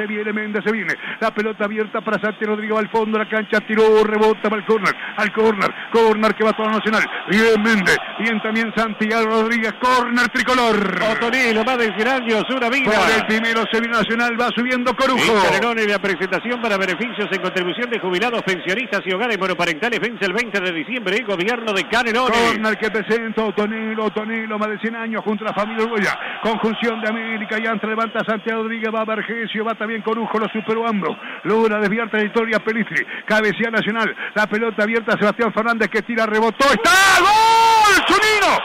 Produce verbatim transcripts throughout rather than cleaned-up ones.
Se viene Méndez, se viene, la pelota abierta para Santiago Rodríguez, va al fondo de la cancha, tiró, rebota para el córner, al córner, córner que va toda la Nacional, bien Méndez, bien también Santiago Rodríguez, córner tricolor. Otoní, lo más de cien años, una vida. Por el primero se viene Nacional, va subiendo Corujo. El carrerón en la presentación para beneficios en contribución de jubilados, pensionistas y hogares monoparentales, vence el veinte de diciembre, el gobierno de Canelones. Córner que presenta Otoní, Otoní, lo más de cien años, junto a la familia uruguaya, conjunción de América y Antra, levanta Santiago Rodríguez, va Bergesio, va también bien Corujo, lo superó Ambro, logra desviar trayectoria Pellistri, cabecea Nacional, la pelota abierta a Sebastián Fernández que tira, rebotó, está, ¡gol! ¡Zunino!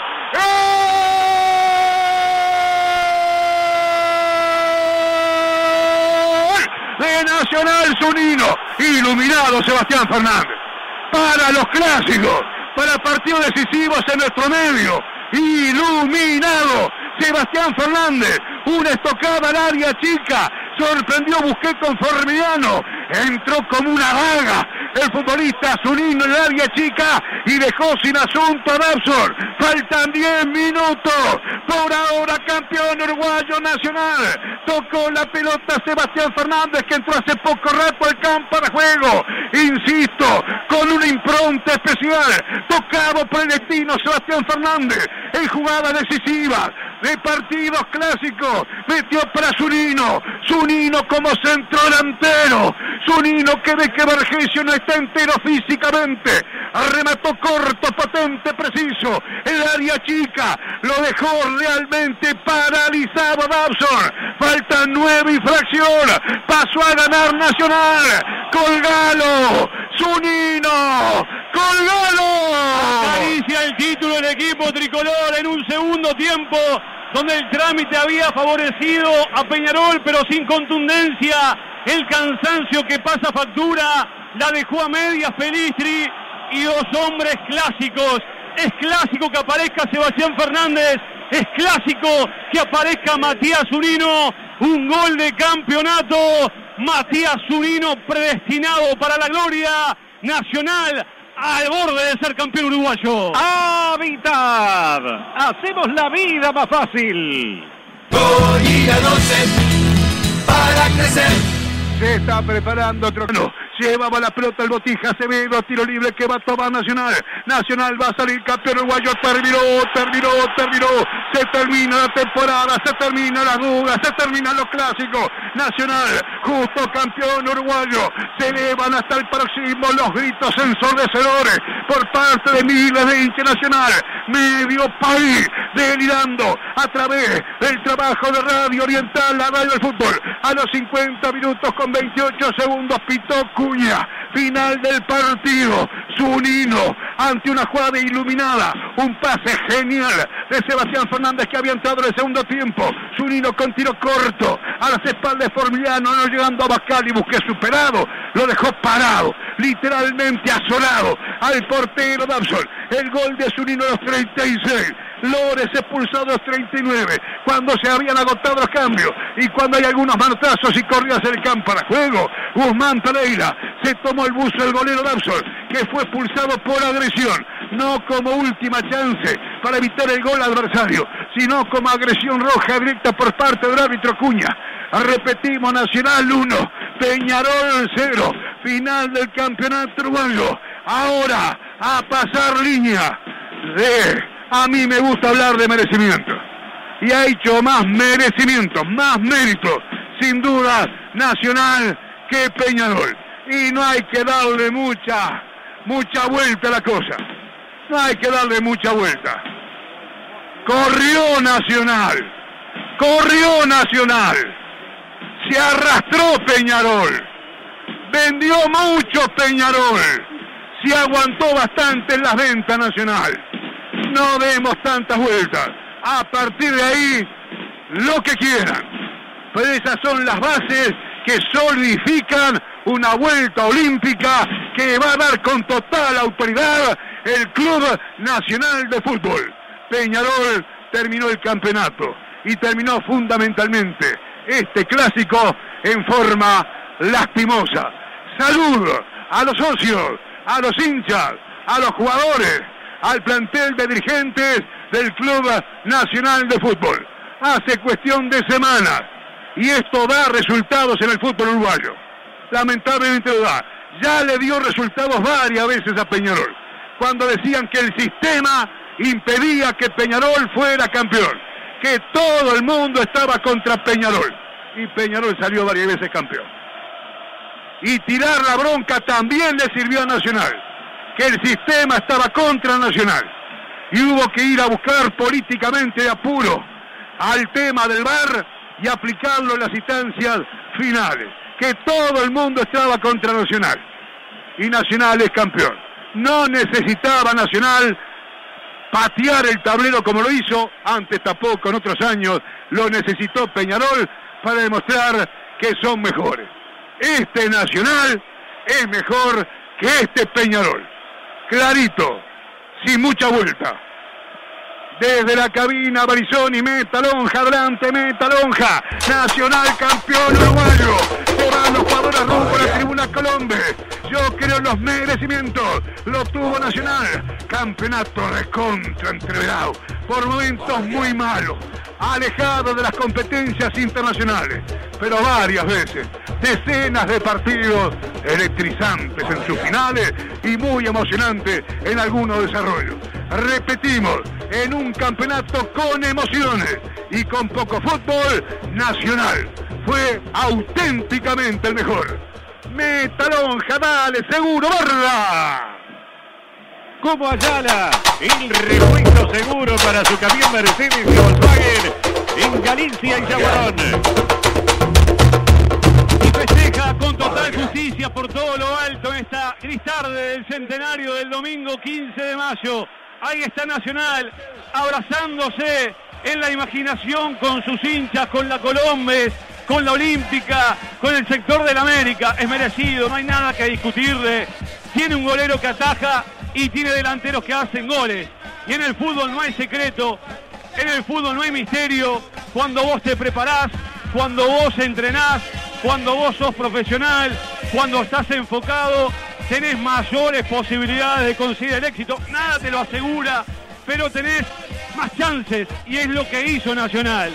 ¡Gol! De Nacional, Zunino, iluminado Sebastián Fernández, para los clásicos, para partidos decisivos en nuestro medio, iluminado Sebastián Fernández, una estocada al área chica, sorprendió Busquets con Formiliano, entró como una daga el futbolista Zunino en el área chica y dejó sin asunto a Dawson. Faltan diez minutos, por ahora campeón uruguayo Nacional. Tocó la pelota Sebastián Fernández que entró hace poco rato al campo de juego, insisto, con una impronta especial, tocado por el destino Sebastián Fernández en jugadas decisivas de partidos clásicos, metió para Zunino, Zunino como centro delantero, Zunino que ve que Bergesio no está entero físicamente, remató corto, potente, preciso, el área chica, lo dejó realmente paralizado Dawson, faltan nueve y fracción, pasó a ganar Nacional, colgalo, Zunino, colgalo, acaricia el título del equipo tricolor en un segundo tiempo, donde el trámite había favorecido a Peñarol, pero sin contundencia, el cansancio que pasa factura, la dejó a medias Pellistri y dos hombres clásicos. Es clásico que aparezca Sebastián Fernández, es clásico que aparezca Matías Zunino, un gol de campeonato, Matías Zunino predestinado para la gloria, Nacional al borde de ser campeón uruguayo. ¡Hábitat! ¡Hacemos la vida más fácil! Corina doce para crecer. Se está preparando otro... No. Llevaba la pelota el Botija Acevedo, tiro libre que va a tomar Nacional. Nacional va a salir campeón uruguayo, terminó, terminó, terminó. Se termina la temporada, se termina las dudas, se terminan los clásicos. Nacional, justo campeón uruguayo. Se elevan hasta el próximo los gritos ensordecedores por parte de miles de hinchas Nacional. Medio país delirando a través del trabajo de Radio Oriental, la radio del fútbol. A los cincuenta minutos con veintiocho segundos pitó Cunha, final del partido, Zunino ante una jugada iluminada, un pase genial de Sebastián Fernández que había entrado en el segundo tiempo, Zunino con tiro corto, a las espaldas de Formiliano, no llegando a Bascal y Busqué superado, lo dejó parado, literalmente asolado al portero Dawson, el gol de Zunino a los treinta y seis, Lores expulsado a los treinta y nueve, cuando se habían agotado los cambios y cuando hay algunos manotazos y corridas en el campo para juego, Guzmán Pereira se tomó el buzo el golero Dawson, que fue expulsado por agresión, no como última chance para evitar el gol adversario, sino como agresión roja directa por parte del árbitro Cunha. Repetimos, Nacional uno, Peñarol cero, final del campeonato uruguayo. Ahora a pasar línea de... A mí me gusta hablar de merecimiento. Y ha hecho más merecimiento, más mérito, sin duda, Nacional que Peñarol. Y no hay que darle mucha, mucha vuelta a la cosa. No hay que darle mucha vuelta. Corrió Nacional. Corrió Nacional. Se arrastró Peñarol. Vendió mucho Peñarol. Se aguantó bastante en las ventas Nacional. No demos tantas vueltas. A partir de ahí, lo que quieran. Pero esas son las bases que solidifican una vuelta olímpica que va a dar con total autoridad el Club Nacional de Fútbol. Peñarol terminó el campeonato y terminó fundamentalmente este clásico en forma lastimosa. Salud a los socios, a los hinchas, a los jugadores, al plantel de dirigentes del Club Nacional de Fútbol. Hace cuestión de semanas y esto da resultados en el fútbol uruguayo. Lamentablemente lo da. Ya le dio resultados varias veces a Peñarol, cuando decían que el sistema impedía que Peñarol fuera campeón, que todo el mundo estaba contra Peñarol, y Peñarol salió varias veces campeón. Y tirar la bronca también le sirvió a Nacional, que el sistema estaba contra Nacional, y hubo que ir a buscar políticamente de apuro al tema del V A R y aplicarlo en las instancias finales, que todo el mundo estaba contra Nacional, y Nacional es campeón. No necesitaba Nacional patear el tablero como lo hizo, antes tampoco, en otros años lo necesitó Peñarol para demostrar que son mejores. Este Nacional es mejor que este Peñarol, clarito, sin mucha vuelta. Desde la cabina, Barizoni, meta lonja, adelante, meta lonja. Nacional campeón uruguayo. Se van los jugadores rumbo a la tribuna Colombia. Yo creo en los merecimientos. Lo tuvo Nacional. Campeonato recontra entreverado. Por momentos muy malos. Alejado de las competencias internacionales. Pero varias veces. Decenas de partidos electrizantes en sus finales y muy emocionantes en algunos desarrollos. Repetimos, en un campeonato con emociones y con poco fútbol, Nacional fue auténticamente el mejor. Metalonja, dale, seguro, barra. Como Ayala, el repuesto seguro para su camión Mercedes y Volkswagen en Galicia y Chaguarón. Y festeja con total justicia por todo lo alto esta gris tarde del centenario del domingo quince de mayo. Ahí está Nacional abrazándose en la imaginación con sus hinchas, con la Colombes, con la Olímpica, con el sector de la América. Es merecido, no hay nada que discutirle. Tiene un golero que ataja y tiene delanteros que hacen goles. Y en el fútbol no hay secreto, en el fútbol no hay misterio. Cuando vos te preparás, cuando vos entrenás, cuando vos sos profesional, cuando estás enfocado, tenés mayores posibilidades de conseguir el éxito. Nada te lo asegura, pero tenés más chances, y es lo que hizo Nacional.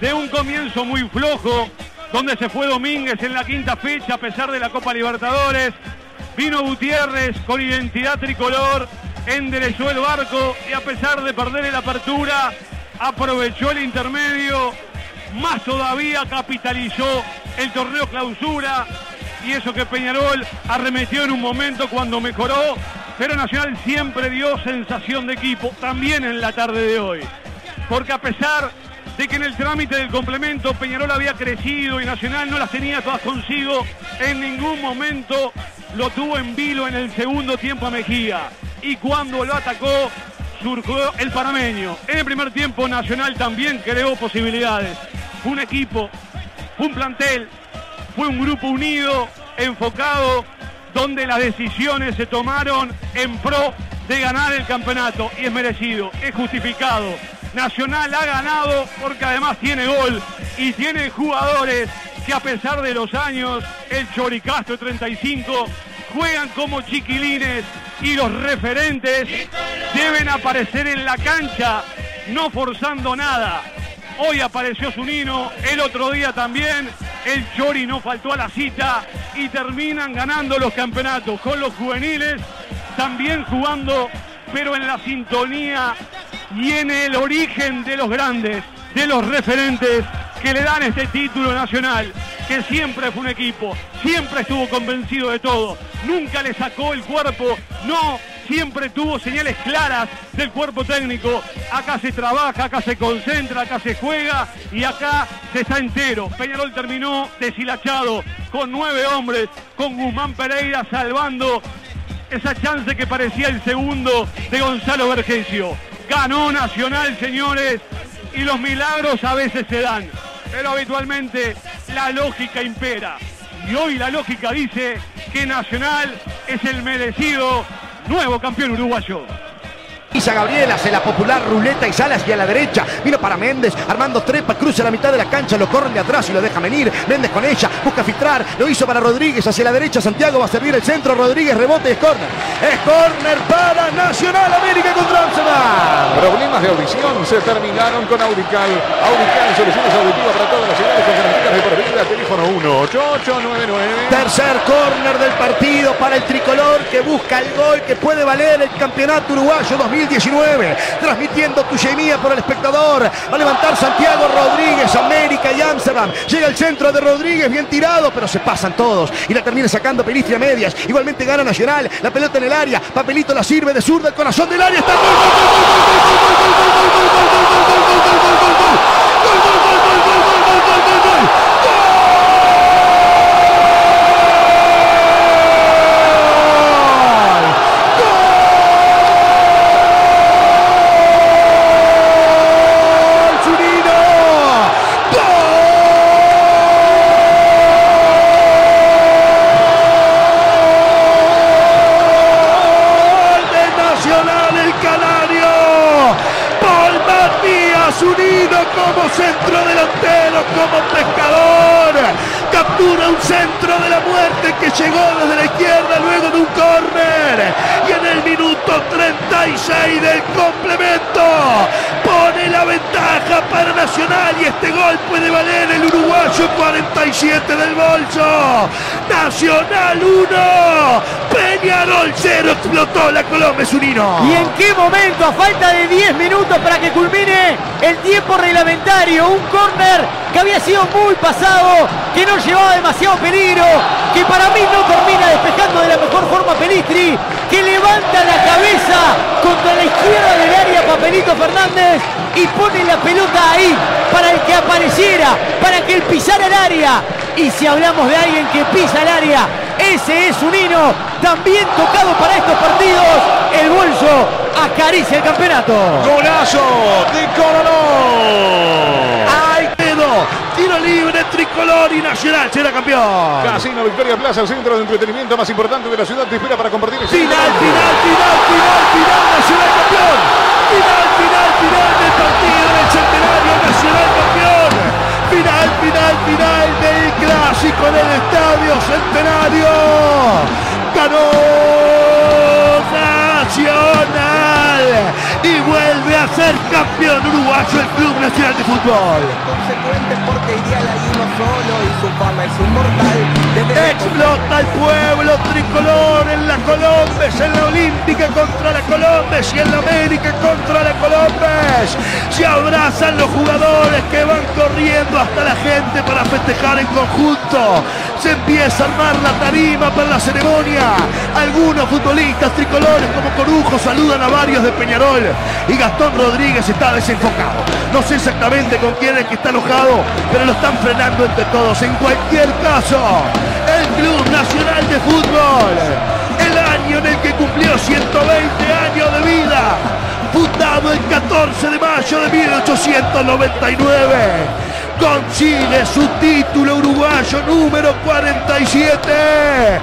De un comienzo muy flojo, donde se fue Domínguez en la quinta fecha a pesar de la Copa Libertadores, vino Gutiérrez con identidad tricolor, enderezó el barco y a pesar de perder la apertura, aprovechó el intermedio, más todavía capitalizó el torneo clausura. Y eso que Peñarol arremetió en un momento cuando mejoró, pero Nacional siempre dio sensación de equipo, también en la tarde de hoy. Porque a pesar de que en el trámite del complemento Peñarol había crecido y Nacional no las tenía todas consigo, en ningún momento lo tuvo en vilo en el segundo tiempo a Mejía. Y cuando lo atacó, surgió el panameño. En el primer tiempo Nacional también creó posibilidades. Fue un equipo, fue un plantel, fue un grupo unido, enfocado, donde las decisiones se tomaron en pro de ganar el campeonato. Y es merecido, es justificado. Nacional ha ganado porque además tiene gol y tiene jugadores que a pesar de los años, el Chori Castro treinta y cinco, juegan como chiquilines y los referentes deben aparecer en la cancha, no forzando nada. Hoy apareció Zunino, el otro día también. El Chori no faltó a la cita y terminan ganando los campeonatos con los juveniles, también jugando, pero en la sintonía y en el origen de los grandes, de los referentes que le dan este título Nacional, que siempre fue un equipo, siempre estuvo convencido de todo, nunca le sacó el cuerpo, no, siempre tuvo señales claras del cuerpo técnico. Acá se trabaja, acá se concentra, acá se juega y acá se está entero. Peñarol terminó deshilachado con nueve hombres, con Guzmán Pereira salvando esa chance que parecía el segundo de Gonzalo Bergesio. Ganó Nacional, señores, y los milagros a veces se dan, pero habitualmente la lógica impera. Y hoy la lógica dice que Nacional es el merecido nuevo campeón uruguayo. Pisa Gabriel, hace la popular ruleta y sale hacia la derecha. Vino para Méndez, Armando trepa, cruza la mitad de la cancha, lo corren de atrás y lo deja venir. Méndez con ella, busca filtrar, lo hizo para Rodríguez, hacia la derecha Santiago, va a servir el centro, Rodríguez rebote, es córner. Es córner para Nacional América contra Amsterdam. Problemas de audición se terminaron con Aurical. Aurical, soluciones auditivas para todas las ciudades con garantías de por vida, teléfono uno ocho ocho nueve nueve. Tercer córner del partido para el tricolor que busca el gol que puede valer el campeonato uruguayo dos mil diecinueve. Transmitiendo Tuyemía por el espectador. Va a levantar Santiago Rodríguez, América y Amsterdam. Llega el centro de Rodríguez, bien tirado, pero se pasan todos. Y la termina sacando Pellistri a medias. Igualmente gana Nacional. La pelota en el área. Papelito la sirve de zurda, el corazón del área. Está el gol, gol, gol, gol, gol, gol, gol, gol, gol, gol, gol, gol, gol, gol, gol, gol, gol, gol. Zunino como centro delantero, como pescador, captura un centro de la muerte que llegó desde la izquierda luego de un córner, y en el minuto treinta y seis del complemento pone la ventaja para Nacional, y este gol puede valer el uruguayo cuarenta y siete del bolso. Nacional uno, Peñarol cero, explotó la Colombia, Zunino. ¿Y en qué momento? A falta de diez minutos para que culmine el tiempo reglamentario, un córner que había sido muy pasado, que no llevaba demasiado peligro, que para mí no termina despejando de la mejor forma Pellistri, que levanta la cabeza contra la izquierda del área Papelito Fernández y pone la pelota ahí para el que apareciera, para que él pisara el área. Y si hablamos de alguien que pisa el área, ese es Zunino, también tocado para estos partidos. El bolso acaricia el campeonato. Golazo de Coronó. Ahí quedó. Tiro libre, tricolor y Nacional será campeón. Casino Victoria Plaza, el centro de entretenimiento más importante de la ciudad, te espera para compartir el final, final, final, final, final, Nacional campeón. Final, final, final del partido del Centenario, Nacional campeón. Final, final, final del clásico del Estadio Centenario. Ganó Nacional y vuelve a ser campeón uruguayo el Club Nacional de Fútbol. Consecuente porque ideal hay uno solo y su fama es inmortal. Explota el pueblo tricolor en la Colombes, en la Olímpica contra la Colombes y en la América contra la Colombes. Se abrazan los jugadores que van corriendo hasta la gente para festejar en conjunto. Se empieza a armar la tarima para la ceremonia. Algunos futbolistas tricolores como Corujo saludan a varios de Peñarol y Gastón Rodríguez está desenfocado. No sé exactamente con quién es que está enojado, pero lo están frenando entre todos. En cualquier caso, el Club Nacional de Fútbol, el año en el que cumplió ciento veinte años de vida, fundado el catorce de mayo de mil ochocientos noventa y nueve, consigue su título uruguayo número cuarenta y siete.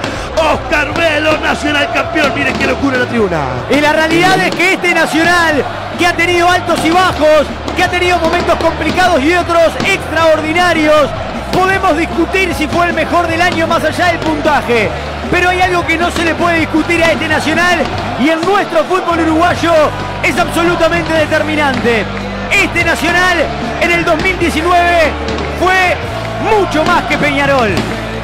Oscar Velo, Nacional campeón. Miren qué locura la tribuna. Y la realidad es que este Nacional, que ha tenido altos y bajos, que ha tenido momentos complicados y otros extraordinarios, podemos discutir si fue el mejor del año más allá del puntaje, pero hay algo que no se le puede discutir a este Nacional, y en nuestro fútbol uruguayo es absolutamente determinante. Este Nacional en el dos mil diecinueve fue mucho más que Peñarol,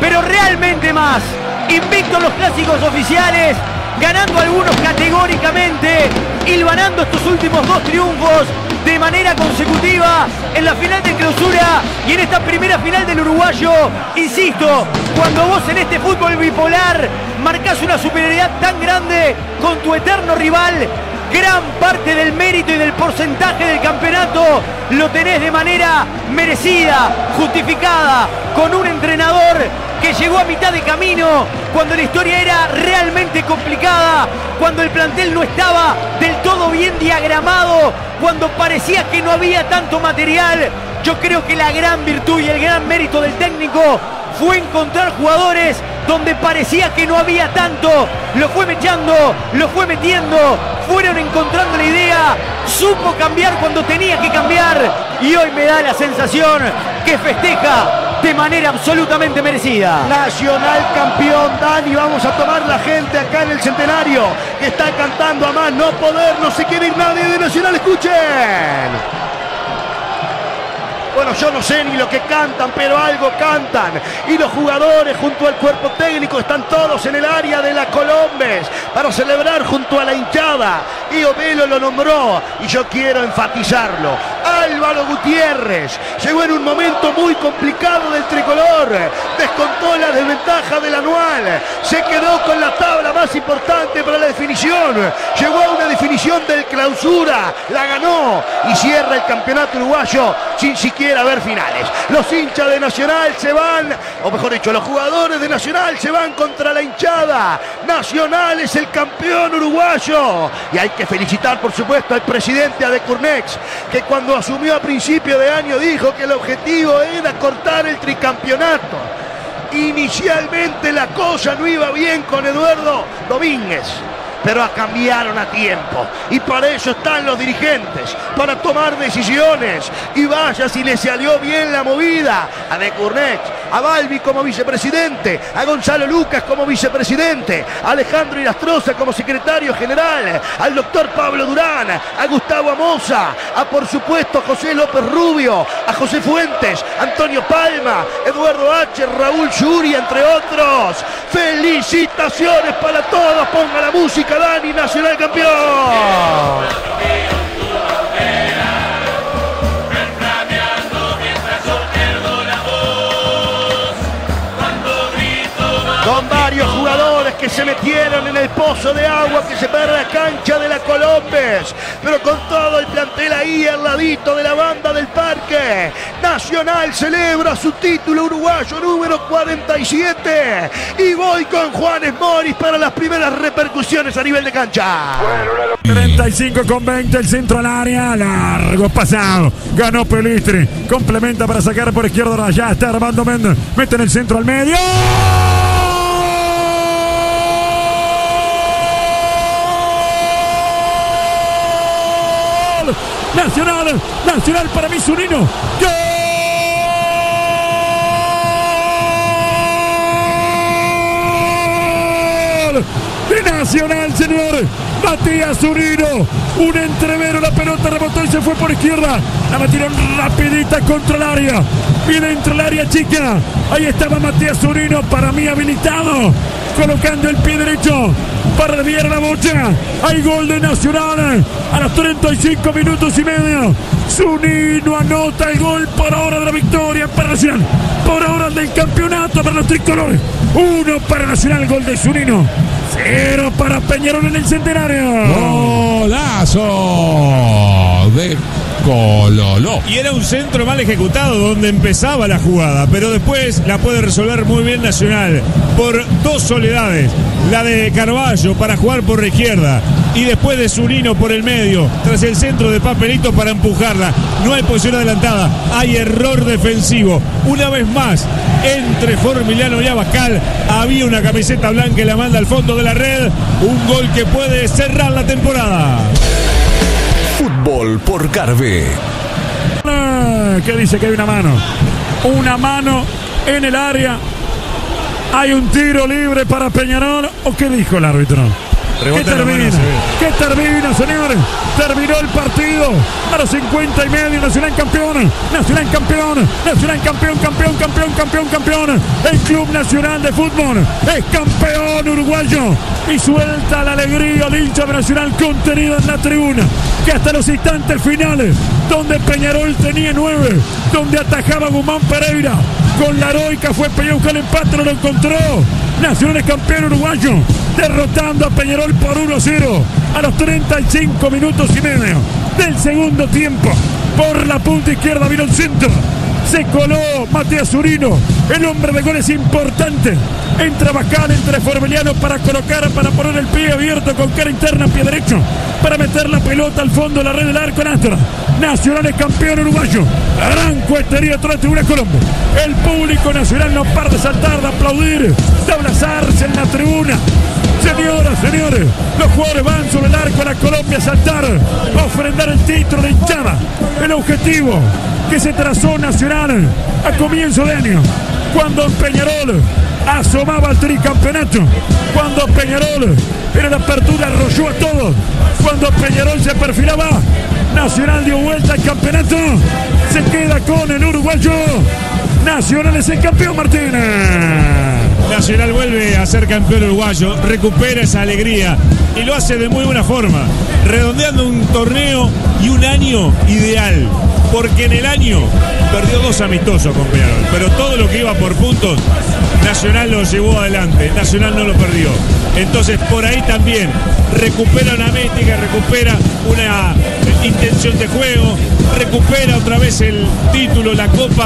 pero realmente más. Invicto en los clásicos oficiales, ganando algunos categóricamente, hilvanando estos últimos dos triunfos de manera consecutiva en la final de clausura y en esta primera final del uruguayo. Insisto, cuando vos en este fútbol bipolar marcás una superioridad tan grande con tu eterno rival, gran parte del mérito y del porcentaje del campeonato lo tenés de manera merecida, justificada, con un entrenador que llegó a mitad de camino, cuando la historia era realmente complicada, cuando el plantel no estaba del todo bien diagramado, cuando parecía que no había tanto material. Yo creo que la gran virtud y el gran mérito del técnico fue encontrar jugadores donde parecía que no había tanto, lo fue mechando, lo fue metiendo, fueron encontrando la idea, supo cambiar cuando tenía que cambiar y hoy me da la sensación que festeja de manera absolutamente merecida. Nacional campeón, Dani, vamos a tomar la gente acá en el Centenario, que está cantando a más no poder, no se quiere ir nadie de Nacional, escuchen. Bueno, yo no sé ni lo que cantan, pero algo cantan. Y los jugadores junto al cuerpo técnico están todos en el área de la Colombes para celebrar junto a la hinchada. Y Obelo lo nombró y yo quiero enfatizarlo. Álvaro Gutiérrez llegó en un momento muy complicado del tricolor. Descontó la desventaja del anual. Se quedó con la tabla más importante para la definición. Llegó a una definición del clausura. La ganó y cierra el campeonato uruguayo sin siquiera quiera ver finales. Los hinchas de Nacional se van, o mejor dicho, los jugadores de Nacional se van contra la hinchada. Nacional es el campeón uruguayo. Y hay que felicitar, por supuesto, al presidente Decurnex, que cuando asumió a principio de año dijo que el objetivo era cortar el tricampeonato. Inicialmente la cosa no iba bien con Eduardo Domínguez, pero cambiaron a tiempo y para eso están los dirigentes, para tomar decisiones. Y vaya si le salió bien la movida a Decurnex, a Balbi como vicepresidente, a Gonzalo Lucas como vicepresidente, a Alejandro Irastroza como secretario general, al doctor Pablo Durán, a Gustavo Amosa, a por supuesto José López Rubio, a José Fuentes, Antonio Palma, Eduardo H, Raúl Yuri, entre otros. Felicitaciones para todos, ponga la música Dani, Nacional campeón. Con varios jugadores que se metieron en el pozo de agua que separa la cancha de la Colombes, pero con todo el plantel ahí al ladito de la banda del parque. Nacional celebra su título uruguayo número cuarenta y siete y voy con Juanes Moris para las primeras repercusiones a nivel de cancha. treinta y cinco con veinte, el centro al área, largo pasado, ganó Pellistri, complementa para sacar por izquierda, allá está Armando Méndez, mete en el centro al medio. Nacional, Nacional para mí Zunino. ¡Gol! De Nacional, señor. Matías Zunino. Un entrevero, la pelota rebotó y se fue por izquierda. La metieron rapidita contra el área. Viene entre el área chica. Ahí estaba Matías Zunino, para mí habilitado, colocando el pie derecho para desviar la bocha. Hay gol de Nacional a los treinta y cinco minutos y medio. Zunino anota el gol por ahora de la victoria para Nacional, por ahora del campeonato para los tricolores. Uno para Nacional, gol de Zunino. Cero para Peñarol en el Centenario. Golazo de Cololo. Y era un centro mal ejecutado donde empezaba la jugada, pero después la puede resolver muy bien Nacional por dos soledades. La de Carballo para jugar por la izquierda y después de Zunino por el medio, tras el centro de Papelito para empujarla. No hay posición adelantada, hay error defensivo. Una vez más, entre Formiliano y Abascal había una camiseta blanca y la manda al fondo de la red. Un gol que puede cerrar la temporada. Fútbol por Carve. ¿Qué dice? Que hay una mano. Una mano en el área. Hay un tiro libre para Peñarol. ¿O qué dijo el árbitro? ¿Qué termina? ¿Qué termina, señores? Terminó el partido a los cincuenta y medio. Nacional campeón, Nacional campeón, Nacional campeón, campeón, campeón, campeón, campeón. El Club Nacional de Fútbol es campeón uruguayo y suelta la alegría al hincha de Nacional contenido en la tribuna, que hasta los instantes finales, donde Peñarol tenía nueve, donde atajaba Guzmán Pereira, con la heroica fue Peñarol que el empate no lo encontró. Nacional es campeón uruguayo, derrotando a Peñarol por uno a cero a los treinta y cinco minutos y medio del segundo tiempo. Por la punta izquierda vino el centro, se coló Matías Zunino, el hombre de goles importante, entre Abascal, entre Formiliano para colocar, para poner el pie abierto con cara interna, pie derecho, para meter la pelota al fondo de la red del arco Astra. Nacional es campeón uruguayo. Gran cuestería atrás de Tribuna Colombia. El público nacional no para de saltar, de aplaudir, de abrazarse en la tribuna. Señoras, señores, los jugadores van sobre el arco a la Colombia a saltar, a ofrendar el título de hinchada, el objetivo que se trazó Nacional a comienzo de año, cuando Peñarol asomaba al tricampeonato, cuando Peñarol en la apertura arrolló a todos, cuando Peñarol se perfilaba, Nacional dio vuelta al campeonato, se queda con el uruguayo. Nacional es el campeón, Martínez. Nacional vuelve a ser campeón uruguayo, recupera esa alegría y lo hace de muy buena forma, redondeando un torneo y un año ideal, porque en el año perdió dos amistosos con Peñarol, pero todo lo que iba por puntos, Nacional lo llevó adelante, Nacional no lo perdió. Entonces por ahí también recupera una mística, recupera una intención de juego, recupera otra vez el título, la copa,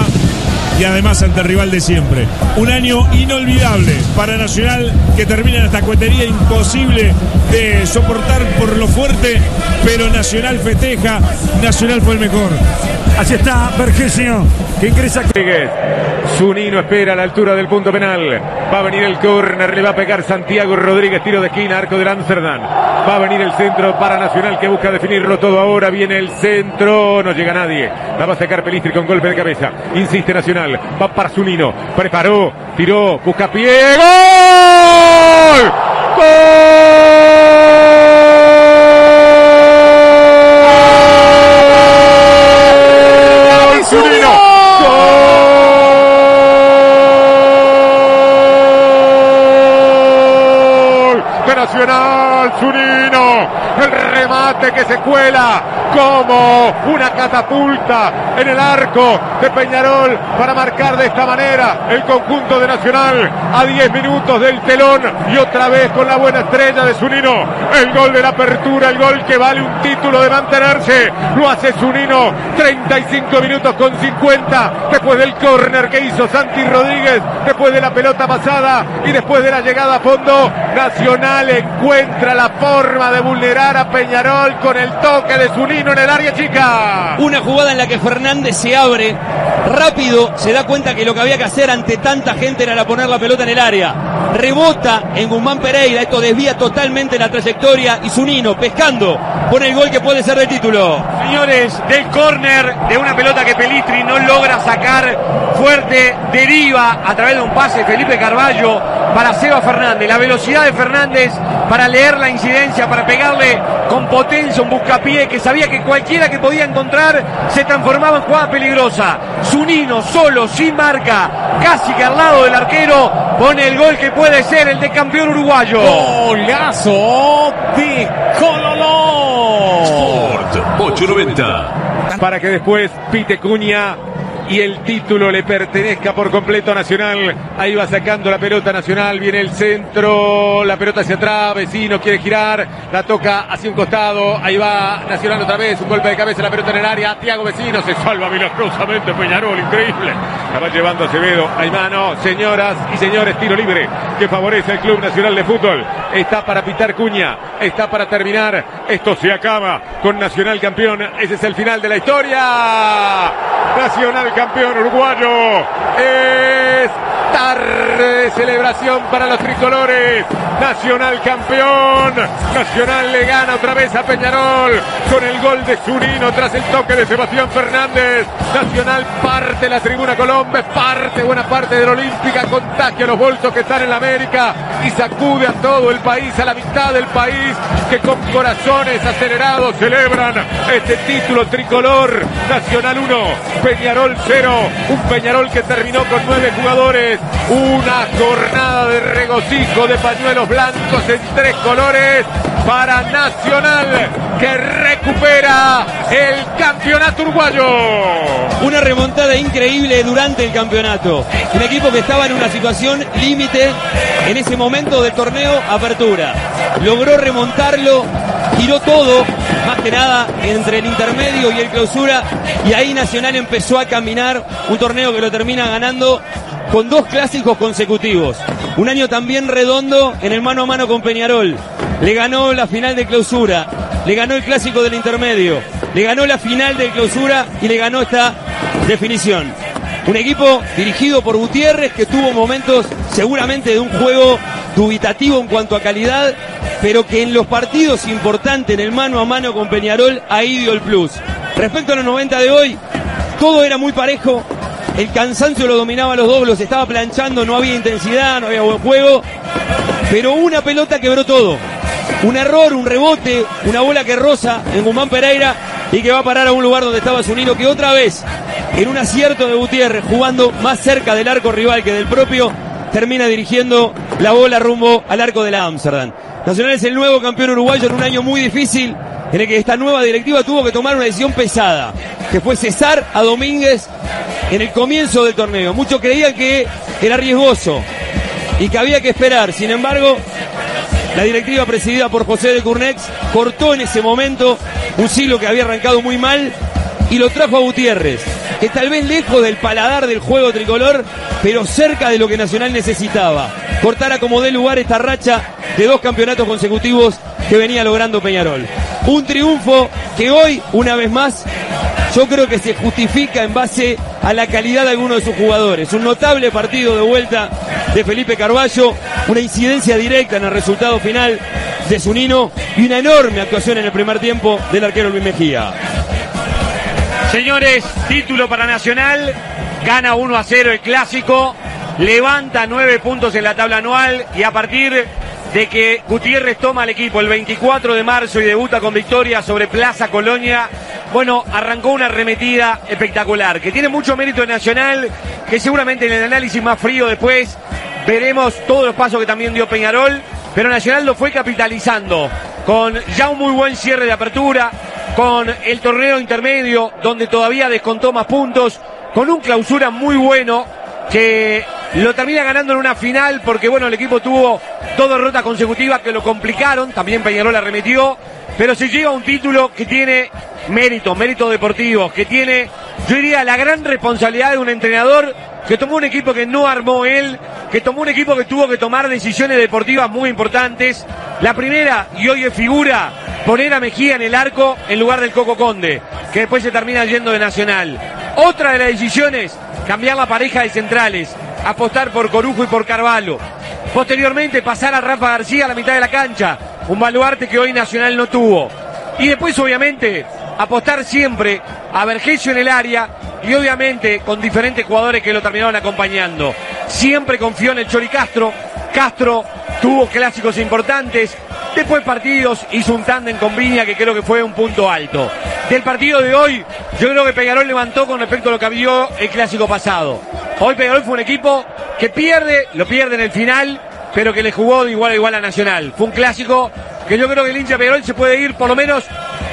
y además ante el rival de siempre. Un año inolvidable para Nacional, que termina en esta cuetería imposible de soportar por lo fuerte, pero Nacional festeja, Nacional fue el mejor. Así está Bergesio, que ingresa. Rodríguez, Zunino espera a la altura del punto penal, va a venir el córner, le va a pegar Santiago Rodríguez, tiro de esquina, arco del Amsterdam, va a venir el centro para Nacional, que busca definirlo todo ahora, viene el centro, no llega nadie, la va a sacar Pellistri con golpe de cabeza, insiste Nacional, va para Zunino, preparó, tiró, busca pie, ¡gol! ¡Gol! Zunino, el remate que se cuela como una catapulta en el arco de Peñarol para marcar de esta manera el conjunto de Nacional a diez minutos del telón, y otra vez con la buena estrella de Zunino, el gol de la apertura, el gol que vale un título de mantenerse, lo hace Zunino, treinta y cinco minutos con cincuenta, después del córner que hizo Santi Rodríguez, después de la pelota pasada y después de la llegada a fondo, Nacional encuentra la forma de vulnerar a Peñarol con el toque de Zunino en el área chica. Una jugada en la que Fernández se abre rápido, se da cuenta que lo que había que hacer ante tanta gente era poner la pelota en el área, rebota en Guzmán Pereira, esto desvía totalmente la trayectoria y Zunino, pescando, pone el gol que puede ser de título. Señores, del córner, de una pelota que Pellistri no logra sacar fuerte, deriva a través de un pase de Felipe Carballo para Seba Fernández, la velocidad de Fernández para leer la incidencia, para pegarle con potencia un buscapié que sabía que cualquiera que podía encontrar se transformaba en jugada peligrosa. Zunino solo, sin marca, casi que al lado del arquero, pone el gol que puede ser el de campeón uruguayo. Golazo de Cololo Sport ocho noventa. Para que después pite Cunha y el título le pertenezca por completo a Nacional. Ahí va sacando la pelota Nacional, viene el centro, la pelota hacia atrás, Vecino quiere girar, la toca hacia un costado, ahí va Nacional otra vez, un golpe de cabeza, la pelota en el área, Thiago Vecino, se salva milagrosamente Peñarol, increíble, la va llevando Acevedo, hay mano, señoras y señores, tiro libre que favorece al Club Nacional de Fútbol, está para pitar Cunha, está para terminar, esto se acaba con Nacional campeón, ese es el final de la historia. Nacional campeón uruguayo, es tarde de celebración para los tricolores, Nacional campeón, Nacional le gana otra vez a Peñarol con el gol de Zunino tras el toque de Sebastián Fernández, Nacional parte la Tribuna Colombia, parte buena parte de la Olímpica, contagia los bolsos que están en la América y sacude a todo el país, a la mitad del país que con corazones acelerados celebran este título tricolor. Nacional uno, Peñarol cero, un Peñarol que terminó con nueve jugadores, una jornada de regocijo de pañuelos blancos en tres colores para Nacional, que recupera el campeonato uruguayo. Una remontada increíble durante el campeonato, un equipo que estaba en una situación límite en ese momento del torneo apertura, logró remontarlo, giró todo, más que nada entre el intermedio y el clausura, y ahí Nacional empezó a caminar, un torneo que lo termina ganando con dos clásicos consecutivos, un año también redondo en el mano a mano con Peñarol, le ganó la final de clausura, le ganó el clásico del intermedio, le ganó la final de clausura y le ganó esta definición. Un equipo dirigido por Gutiérrez que tuvo momentos seguramente de un juego dubitativo en cuanto a calidad, pero que en los partidos importantes, en el mano a mano con Peñarol, ahí dio el plus. Respecto a los noventa de hoy, todo era muy parejo, el cansancio lo dominaba a los dos, los estaba planchando, no había intensidad, no había buen juego, pero una pelota quebró todo. Un error, un rebote, una bola que roza en Guzmán Pereira y que va a parar a un lugar donde estaba Zunino, que otra vez, en un acierto de Gutiérrez, jugando más cerca del arco rival que del propio, termina dirigiendo la bola rumbo al arco de la Amsterdam. Nacional es el nuevo campeón uruguayo en un año muy difícil, en el que esta nueva directiva tuvo que tomar una decisión pesada, que fue cesar a Domínguez en el comienzo del torneo. Muchos creían que era riesgoso y que había que esperar, sin embargo, la directiva presidida por José Decurnex cortó en ese momento un ciclo que había arrancado muy mal y lo trajo a Gutiérrez, que tal vez lejos del paladar del juego tricolor, pero cerca de lo que Nacional necesitaba. Cortar a como dé lugar esta racha de dos campeonatos consecutivos que venía logrando Peñarol. Un triunfo que hoy, una vez más, yo creo que se justifica en base a la calidad de algunos de sus jugadores. Un notable partido de vuelta de Felipe Carballo, una incidencia directa en el resultado final de Zunino y una enorme actuación en el primer tiempo del arquero Luis Mejía. Señores, título para Nacional, gana uno a cero el clásico, levanta nueve puntos en la tabla anual y a partir de que Gutiérrez toma el equipo el veinticuatro de marzo y debuta con victoria sobre Plaza Colonia, bueno, arrancó una arremetida espectacular, que tiene mucho mérito de Nacional, que seguramente en el análisis más frío después veremos todos los pasos que también dio Peñarol, pero Nacional lo fue capitalizando, con ya un muy buen cierre de apertura, con el torneo intermedio, donde todavía descontó más puntos, con un clausura muy bueno, que lo termina ganando en una final, porque bueno, el equipo tuvo dos derrotas consecutivas que lo complicaron, también Peñarol arremetió, pero se lleva un título que tiene mérito, mérito deportivo, que tiene, yo diría, la gran responsabilidad de un entrenador que tomó un equipo que no armó él, que tomó un equipo que tuvo que tomar decisiones deportivas muy importantes. La primera, y hoy es figura, poner a Mejía en el arco en lugar del Coco Conde, que después se termina yendo de Nacional. Otra de las decisiones, cambiar la pareja de centrales, apostar por Corujo y por Carvalho. Posteriormente pasar a Rafa García a la mitad de la cancha, un baluarte que hoy Nacional no tuvo. Y después, obviamente, apostar siempre a Bergesio en el área y obviamente con diferentes jugadores que lo terminaron acompañando. Siempre confió en el Chori Castro. Castro tuvo clásicos importantes, después partidos hizo un tándem con Viña que creo que fue un punto alto. Del partido de hoy, yo creo que Peñarol levantó con respecto a lo que vio el clásico pasado. Hoy Peñarol fue un equipo que pierde, lo pierde en el final, pero que le jugó de igual a igual a Nacional. Fue un clásico que yo creo que el hincha Peñarol se puede ir por lo menos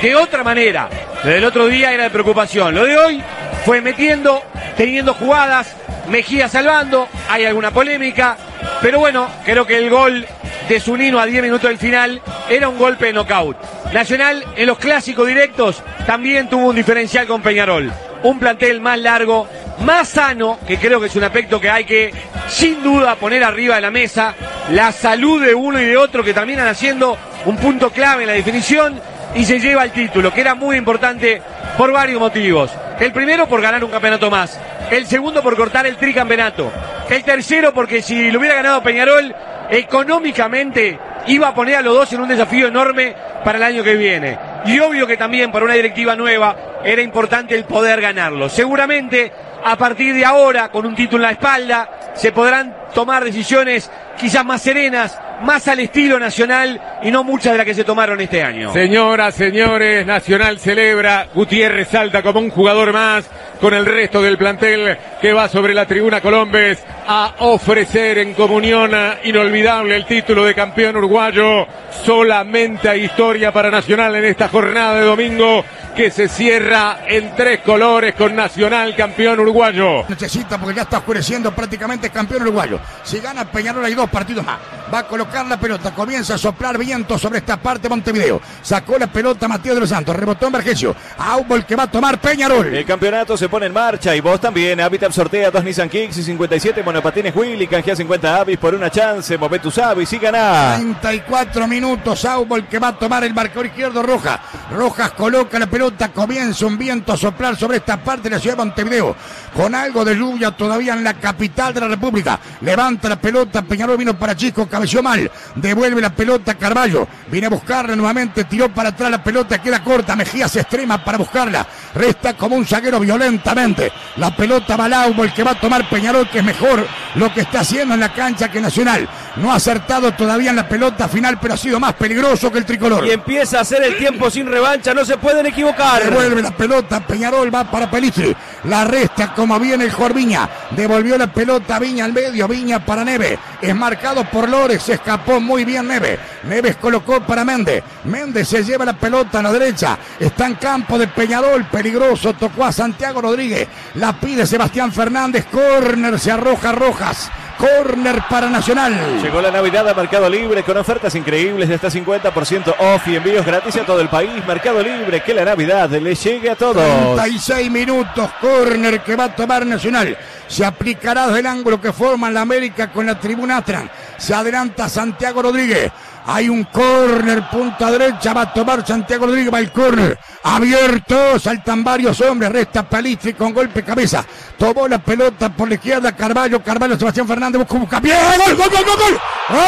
de otra manera. Lo del otro día era de preocupación. Lo de hoy fue metiendo, teniendo jugadas, Mejía salvando, hay alguna polémica, pero bueno, creo que el gol de Zunino a diez minutos del final era un golpe de knockout. Nacional en los clásicos directos también tuvo un diferencial con Peñarol. Un plantel más largo, más sano, que creo que es un aspecto que hay que, sin duda, poner arriba de la mesa. La salud de uno y de otro que terminan haciendo un punto clave en la definición y se lleva el título, que era muy importante por varios motivos. El primero por ganar un campeonato más. El segundo por cortar el tricampeonato. El tercero porque si lo hubiera ganado Peñarol, económicamente iba a poner a los dos en un desafío enorme para el año que viene. Y obvio que también para una directiva nueva era importante el poder ganarlo. Seguramente a partir de ahora, con un título en la espalda, se podrán tomar decisiones quizás más serenas, más al estilo Nacional y no muchas de las que se tomaron este año. Señoras, señores, Nacional celebra, Gutiérrez salta como un jugador más con el resto del plantel que va sobre la tribuna Colombes a ofrecer en comunión inolvidable el título de campeón uruguayo. Solamente hay historia para Nacional en esta jornada de domingo que se cierra en tres colores con Nacional campeón uruguayo. Necesita porque ya está oscureciendo prácticamente campeón uruguayo. Si gana Peñarol hay dos partidos más. va a colocar la pelota, comienza a soplar viento sobre esta parte de Montevideo, sacó la pelota Matías de los Santos, rebotó en Bergesio, árbol que va a tomar Peñarol. El campeonato se pone en marcha y vos también. Habitat sortea dos Nissan Kicks y cincuenta y siete monopatines Willy, canjea cincuenta Avis por una chance, move tus Avis y ganá. treinta y cuatro minutos, árbol que va a tomar el marcador izquierdo Rojas, Rojas coloca la pelota, comienza un viento a soplar sobre esta parte de la ciudad de Montevideo, con algo de lluvia todavía en la capital de la República, levanta la pelota, Peñarol vino para Chisco, cabeció mal, devuelve la pelota Carballo, viene a buscarla nuevamente, tiró para atrás la pelota, queda corta, Mejía se extrema para buscarla, resta como un zaguero violentamente, la pelota va al árbol que va a tomar Peñarol, que es mejor lo que está haciendo en la cancha que Nacional, no ha acertado todavía en la pelota final, pero ha sido más peligroso que el tricolor. Y empieza a hacer el tiempo sin revancha, no se pueden equivocar. Devuelve la pelota, Peñarol va para Pellistri, la resta como viene el jugador Viña, devolvió la pelota Viña al medio, Viña para Neves, es marcado por Lores, se escapó muy bien Neves, Neves colocó para Méndez, Méndez se lleva la pelota a la derecha, está en campo de Peñarol, peligroso, tocó a Santiago Rodríguez, la pide Sebastián Fernández, córner, se arroja Rojas, córner para Nacional. Llegó la Navidad a Mercado Libre con ofertas increíbles de hasta cincuenta por ciento off y envíos gratis a todo el país. Mercado Libre, que la Navidad le llegue a todos. treinta y seis minutos, córner que va a tomar Nacional. Se aplicará desde el ángulo que forman la América con la tribuna Amsterdam. Se adelanta Santiago Rodríguez. Hay un córner, punta derecha, va a tomar Santiago Rodríguez, va el córner, abierto, saltan varios hombres, resta Pellistri con golpe de cabeza, tomó la pelota por la izquierda, Carballo, Carballo, Sebastián Fernández, busca, busca, bien, gol, gol, gol, gol, gol, ¡gol!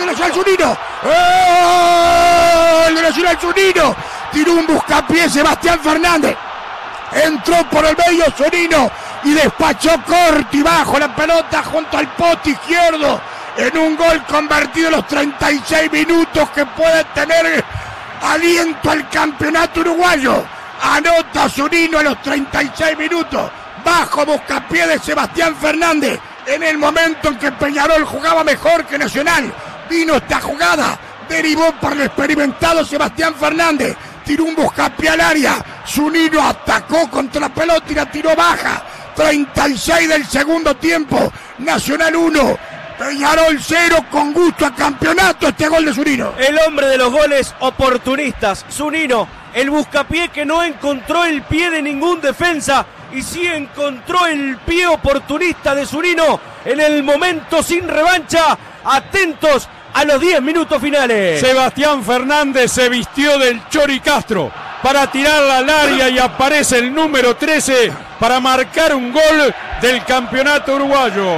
¡El Nacional Zunino! ¡El Nacional Zunino! Tiró un buscapié Sebastián Fernández, entró por el medio Zunino y despachó corto y bajo la pelota junto al poste izquierdo, en un gol convertido en los treinta y seis minutos que puede tener aliento al campeonato uruguayo. Anota Zunino a los treinta y seis minutos, bajo buscapié de Sebastián Fernández, en el momento en que Peñarol jugaba mejor que Nacional. Vino esta jugada, derivó por el experimentado Sebastián Fernández, tiró un buscapié al área, Zunino atacó contra la pelota y la tiró baja. treinta y seis del segundo tiempo, Nacional uno. Peñarol cero, con gusto a campeonato este gol de Zunino. El hombre de los goles oportunistas, Zunino, el buscapié que no encontró el pie de ningún defensa y sí encontró el pie oportunista de Zunino en el momento sin revancha. Atentos a los diez minutos finales. Sebastián Fernández se vistió del Chori Castro para tirarla al área y aparece el número trece para marcar un gol del campeonato uruguayo.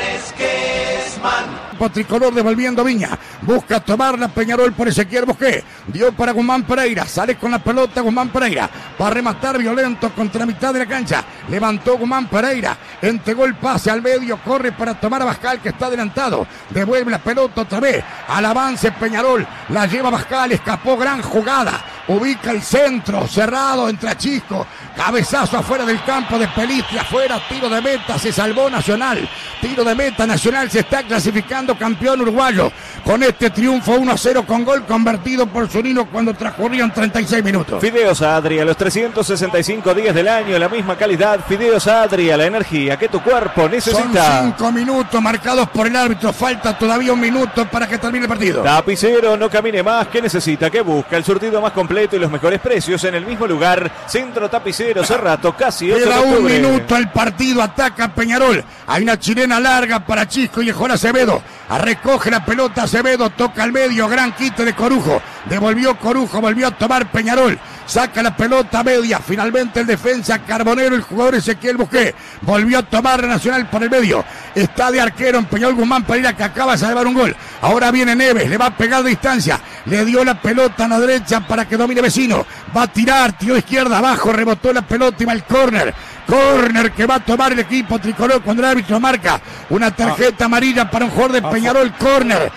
Es que es man. Tricolor devolviendo Viña, busca tomarla Peñarol por Ezequiel Bosqué, dio para Guzmán Pereira, sale con la pelota Guzmán Pereira, va a rematar violento contra la mitad de la cancha, levantó Guzmán Pereira, entregó el pase al medio, corre para tomar a Bascal que está adelantado, devuelve la pelota otra vez, al avance Peñarol, la lleva Bascal, escapó, gran jugada, ubica el centro, cerrado entre Chisco, cabezazo afuera del campo de Pellistri, afuera, tiro de meta, se salvó Nacional, tiro de meta, Nacional se está clasificando campeón uruguayo con este triunfo uno a cero con gol convertido por Zunino cuando transcurrían treinta y seis minutos. Fideos Adria, los trescientos sesenta y cinco días del año, la misma calidad. Fideos Adria, la energía que tu cuerpo necesita. Son cinco minutos marcados por el árbitro, falta todavía un minuto para que termine el partido. Tapicero, no camine más, que necesita, que busca el surtido más completo y los mejores precios en el mismo lugar. Centro Tapicero, Cerrato, casi ocho de octubre. Queda un minuto al partido, ataca Peñarol, hay una chilena larga para Chisco y el Jorge Acevedo. Recoge la pelota Acevedo, toca al medio, gran quite de Corujo, devolvió Corujo, volvió a tomar Peñarol, saca la pelota media, finalmente el defensa Carbonero, el jugador Ezequiel Bosqué, volvió a tomar Nacional por el medio, está de arquero en Peñarol Guzmán Pereira que acaba de salvar un gol, ahora viene Neves, le va a pegar de distancia, le dio la pelota a la derecha para que domine Vecino, va a tirar, tiró izquierda abajo, rebotó la pelota y va al córner, córner que va a tomar el equipo tricolor cuando el árbitro marca una tarjeta amarilla para un jugador de Peñarol, córner,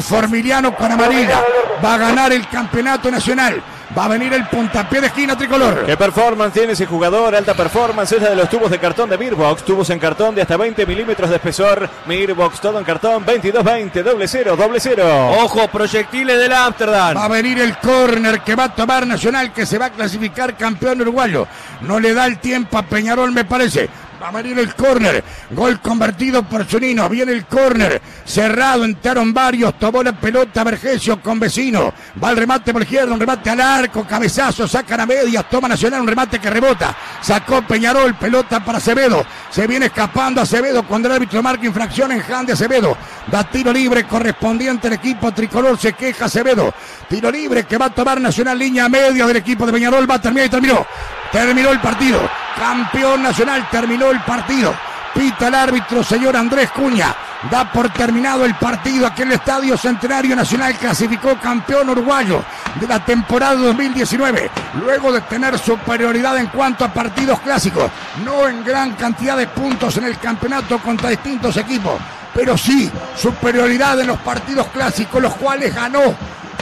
Formiliano con amarilla, va a ganar el campeonato nacional. Va a venir el puntapié de esquina tricolor. ¿Qué performance tiene ese jugador? Alta performance es la de los tubos de cartón de Mirbox. Tubos en cartón de hasta veinte milímetros de espesor. Mirbox, todo en cartón, veintidós veinte, doble cero, doble cero. Ojo, proyectiles del Amsterdam. Va a venir el córner que va a tomar Nacional, que se va a clasificar campeón uruguayo. No le da el tiempo a Peñarol, me parece. Va a venir el córner, gol convertido por Zunino, viene el córner, cerrado, entraron varios, tomó la pelota Bergesio con Vecino, va el remate por izquierda, un remate al arco, cabezazo, sacan a medias, toma Nacional, un remate que rebota, sacó Peñarol, pelota para Acevedo, se viene escapando Acevedo cuando el árbitro marca infracción en hand de Acevedo, da tiro libre correspondiente al equipo tricolor, se queja Acevedo, tiro libre que va a tomar Nacional, línea media del equipo de Peñarol, va a terminar y terminó, terminó el partido. Campeón Nacional, terminó el partido. Pita el árbitro, señor Andrés Cunha. Da por terminado el partido aquí en el Estadio Centenario. Nacional clasificó campeón uruguayo de la temporada dos mil diecinueve. Luego de tener superioridad en cuanto a partidos clásicos, no en gran cantidad de puntos en el campeonato contra distintos equipos, pero sí superioridad en los partidos clásicos, los cuales ganó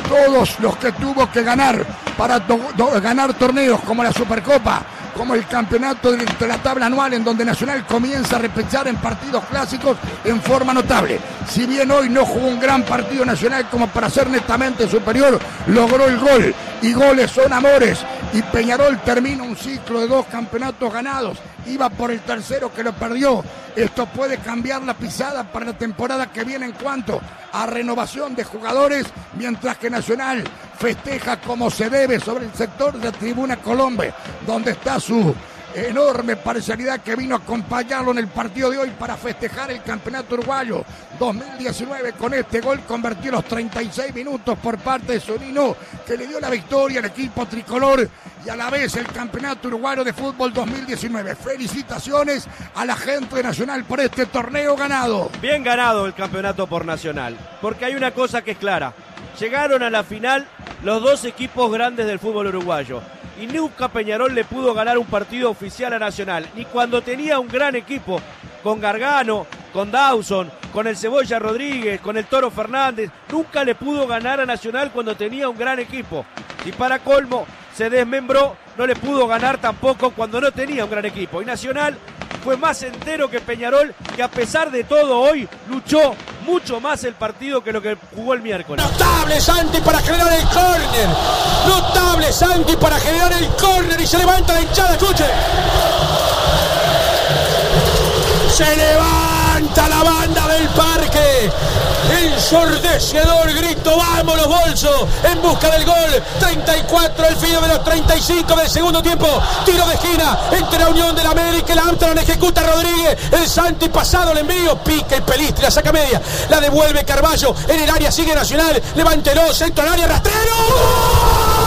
todos los que tuvo que ganar para do, do, ganar torneos como la Supercopa, como el campeonato de la tabla anual, en donde Nacional comienza a repechar en partidos clásicos en forma notable. Si bien hoy no jugó un gran partido Nacional como para ser netamente superior, logró el gol, y goles son amores, y Peñarol termina un ciclo de dos campeonatos ganados, iba por el tercero que lo perdió. Esto puede cambiar la pisada para la temporada que viene en cuanto a renovación de jugadores, mientras que Nacional festeja como se debe sobre el sector de la Tribuna Colombia, donde está su enorme parcialidad que vino a acompañarlo en el partido de hoy para festejar el campeonato uruguayo dos mil diecinueve con este gol convertido a los treinta y seis minutos por parte de Zunino, que le dio la victoria al equipo tricolor y a la vez el campeonato uruguayo de fútbol dos mil diecinueve. Felicitaciones a la gente de Nacional por este torneo ganado. Bien ganado el campeonato por Nacional, porque hay una cosa que es clara: llegaron a la final los dos equipos grandes del fútbol uruguayo, y nunca Peñarol le pudo ganar un partido oficial a Nacional, ni cuando tenía un gran equipo, con Gargano, con Dawson, con el Cebolla Rodríguez, con el Toro Fernández. Nunca le pudo ganar a Nacional cuando tenía un gran equipo, y para colmo se desmembró, no le pudo ganar tampoco cuando no tenía un gran equipo. Y Nacional fue más entero que Peñarol, que a pesar de todo hoy luchó mucho más el partido que lo que jugó el miércoles. Notable Santi para generar el córner. Notable Santi para generar el córner y se levanta la hinchada, escuche. Se levanta la banda del parque. Ensordecedor grito, vamos los bolsos, en busca del gol. Treinta y cuatro, el filo de los treinta y cinco del segundo tiempo, tiro de esquina entre la Unión de la América y la Amsterdam, ejecuta Rodríguez, el Santi pasado, el envío, pica el Pellistri, la saca media, la devuelve Carballo, en el área sigue Nacional, levántelo, centro al área, rastrero, ¡gol!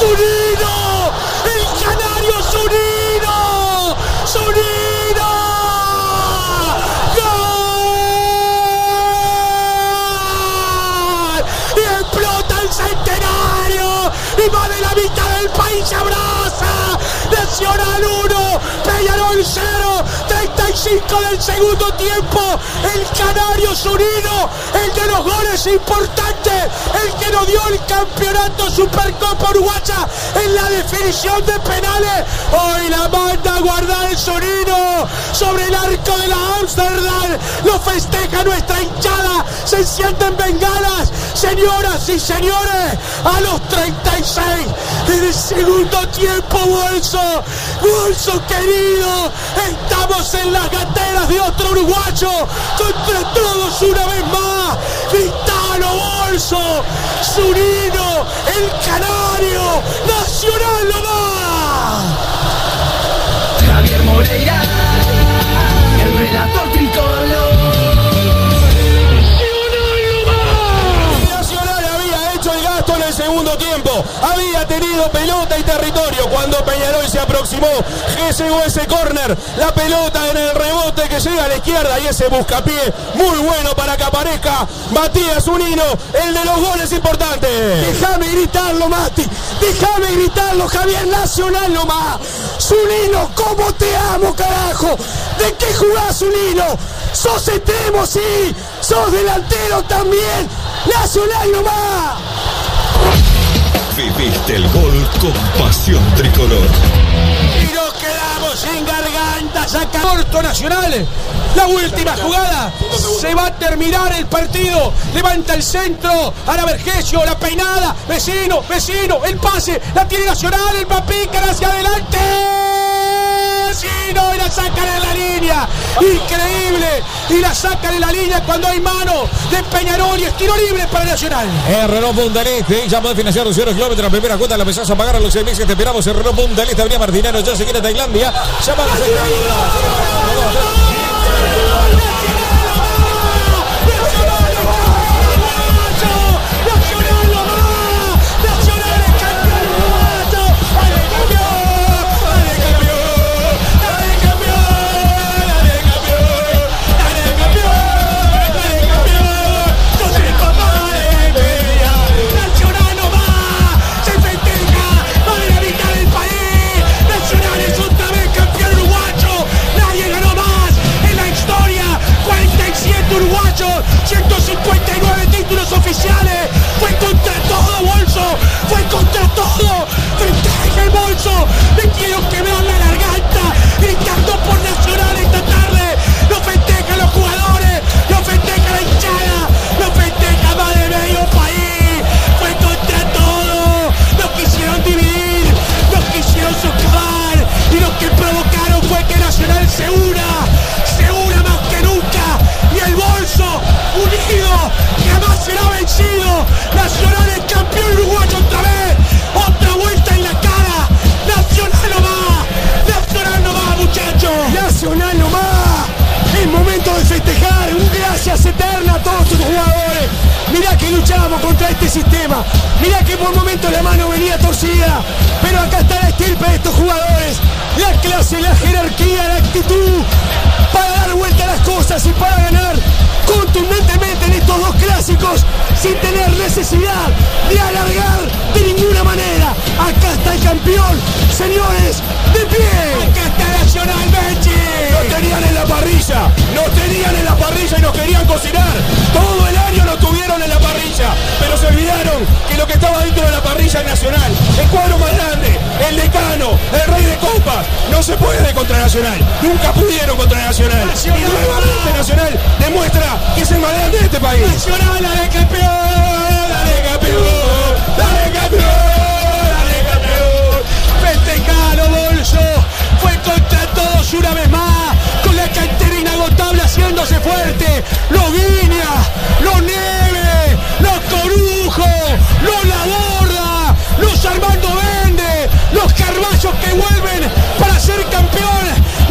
¡Zunino! ¡El canario Zunino! ¡Zunino! ¡Gol! ¡Y explota el Centenario! ¡Y más de la mitad del país se abraza! Nacional uno, Peñarol cero, treinta y cinco del segundo tiempo, el canario Zunino, el de los goles importantes, el que nos dio el campeonato Supercopa Uruguaya en la definición de penales. Hoy la manda a guardar el Zunino sobre el arco de la Amsterdam, lo festeja nuestra hinchada, se encienden bengalas, señoras y señores, a los treinta y seis del segundo tiempo, bolso, bolso querido, estamos en las gateras de otro uruguayo, contra todos una vez más, gritalo bolso, Zunino, el canario, Nacional lo da. Javier Moreira, el relator tricolor. Segundo tiempo, había tenido pelota y territorio cuando Peñarol se aproximó, que llegó ese córner, la pelota en el rebote que llega a la izquierda y ese buscapié muy bueno para que aparezca Matías Zunino, el de los goles importantes. Déjame gritarlo, Mati, déjame gritarlo, Javier, Nacional nomás. Zunino, cómo te amo, carajo. ¿De qué jugás, Zunino? Sos extremo, sí, sos delantero también, Nacional nomás. Viviste el gol con pasión tricolor. Y nos quedamos en garganta, saca corto Nacional. La última jugada, se va a terminar el partido. Levanta el centro, ahora Bergesio, la peinada, Vecino, Vecino, el pase, la tiene Nacional, el Papica hacia adelante. Vecino, y la sacan en la línea, increíble, y la sacan en la línea cuando hay mano de Peñarol y es tiro libre para Nacional. El reloj Puntaleste, ya puede financiar los cero kilómetros, primera cuota, la empezás a pagar a los seis meses, te esperamos. El reloj Puntaleste, Avenida Martinano, ya se quiere Tailandia, ya para a ciento cincuenta y nueve títulos oficiales, fue contra todo bolso, fue contra todo, festeja el bolso, le quiero quebrar la garganta, gritando por Nacional esta tarde, lo festejan los jugadores, lo festeja la hinchada, lo festeja más de medio país, fue contra todo, nos quisieron dividir, nos quisieron socavar, y lo que provocaron fue que Nacional se una, se una más que nunca, y el bolso unido, jamás será vencido. Nacional es campeón uruguayo otra vez, otra vuelta en la cara. Nacional no va, Nacional no va, muchachos. Nacional no va, es momento de festejar. Un gracias eterna a todos sus jugadores. Mirá que luchábamos contra este sistema, mirá que por momentos la mano venía torcida, pero acá está la estirpe de estos jugadores, la clase, la jerarquía, la actitud para dar vuelta a las cosas y para ganar contundentemente en estos dos clásicos sin tener necesidad de alargar de ninguna manera. Acá está el campeón, señores, de pie. Acá está Nacional Benchi. Nos tenían en la parrilla, nos tenían en la parrilla y nos querían cocinar. Todo el año nos tuvieron en la parrilla, pero se olvidaron que lo que estaba dentro de la parrilla es Nacional. El cuadro más grande, el decano, el rey de copas. No se puede contra Nacional, nunca pudieron contra Nacional. Nacional, y Nacional demuestra que es el más grande de este país. Nacional, dale campeón, dale campeón, dale campeón, dale campeón. Festejalo, bolso, fue contra todos una vez más, con la cantera inagotable haciéndose fuerte. Los Viña, los Neves, los Corujo, los Laborda, los Armando Méndez, los Carballo que vuelven para ser campeón.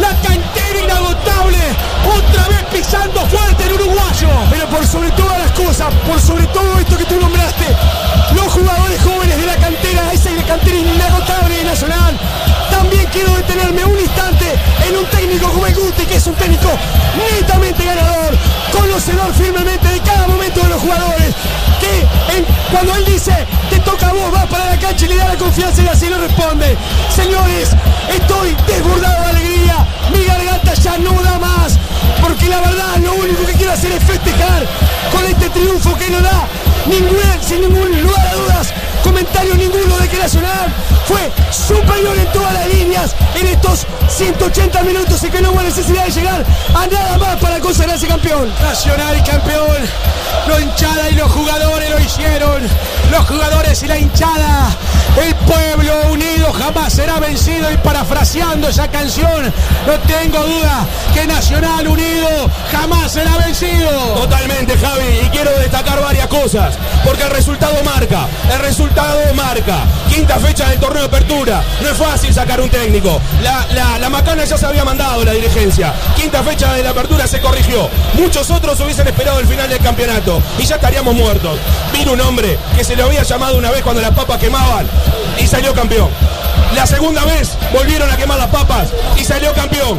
La cantera inagotable, otra vez pisando fuerte el uruguayo. Pero por sobre todas las cosas, por sobre todo esto que tú nombraste, los jugadores jóvenes de la cantera, esa cantera inagotable de Nacional. También quiero detenerme un instante en un técnico como el Guti, que es un técnico netamente ganador, conocedor firmemente de cada momento de los jugadores, que en, cuando él dice, te toca a vos, vas para la cancha y le da la confianza y así lo responde. Señores, estoy desbordado de alegría, mi garganta ya no da más, porque la verdad lo único que quiero hacer es festejar con este triunfo que no da ningún, sin ningún lugar a dudas, comentario ninguno de que Nacional fue superior en todas las líneas en estos ciento ochenta minutos y que no hubo necesidad de llegar a nada más para consagrarse campeón. Nacional campeón, la hinchada y los jugadores lo hicieron, los jugadores y la hinchada, el pueblo unido jamás será vencido, y parafraseando esa canción, no tengo duda que Nacional unido jamás será vencido. Totalmente, Javi, y quiero destacar varias cosas, porque el resultado marca, el resultado marca, quinta fecha del torneo de apertura, no es fácil sacar un técnico, la, la, la macana ya se había mandado la dirigencia, quinta fecha de la apertura se corrigió, muchos otros hubiesen esperado el final del campeonato y ya estaríamos muertos. Vino un hombre que se le había llamado una vez cuando las papas quemaban y salió campeón. La segunda vez volvieron a quemar las papas y salió campeón.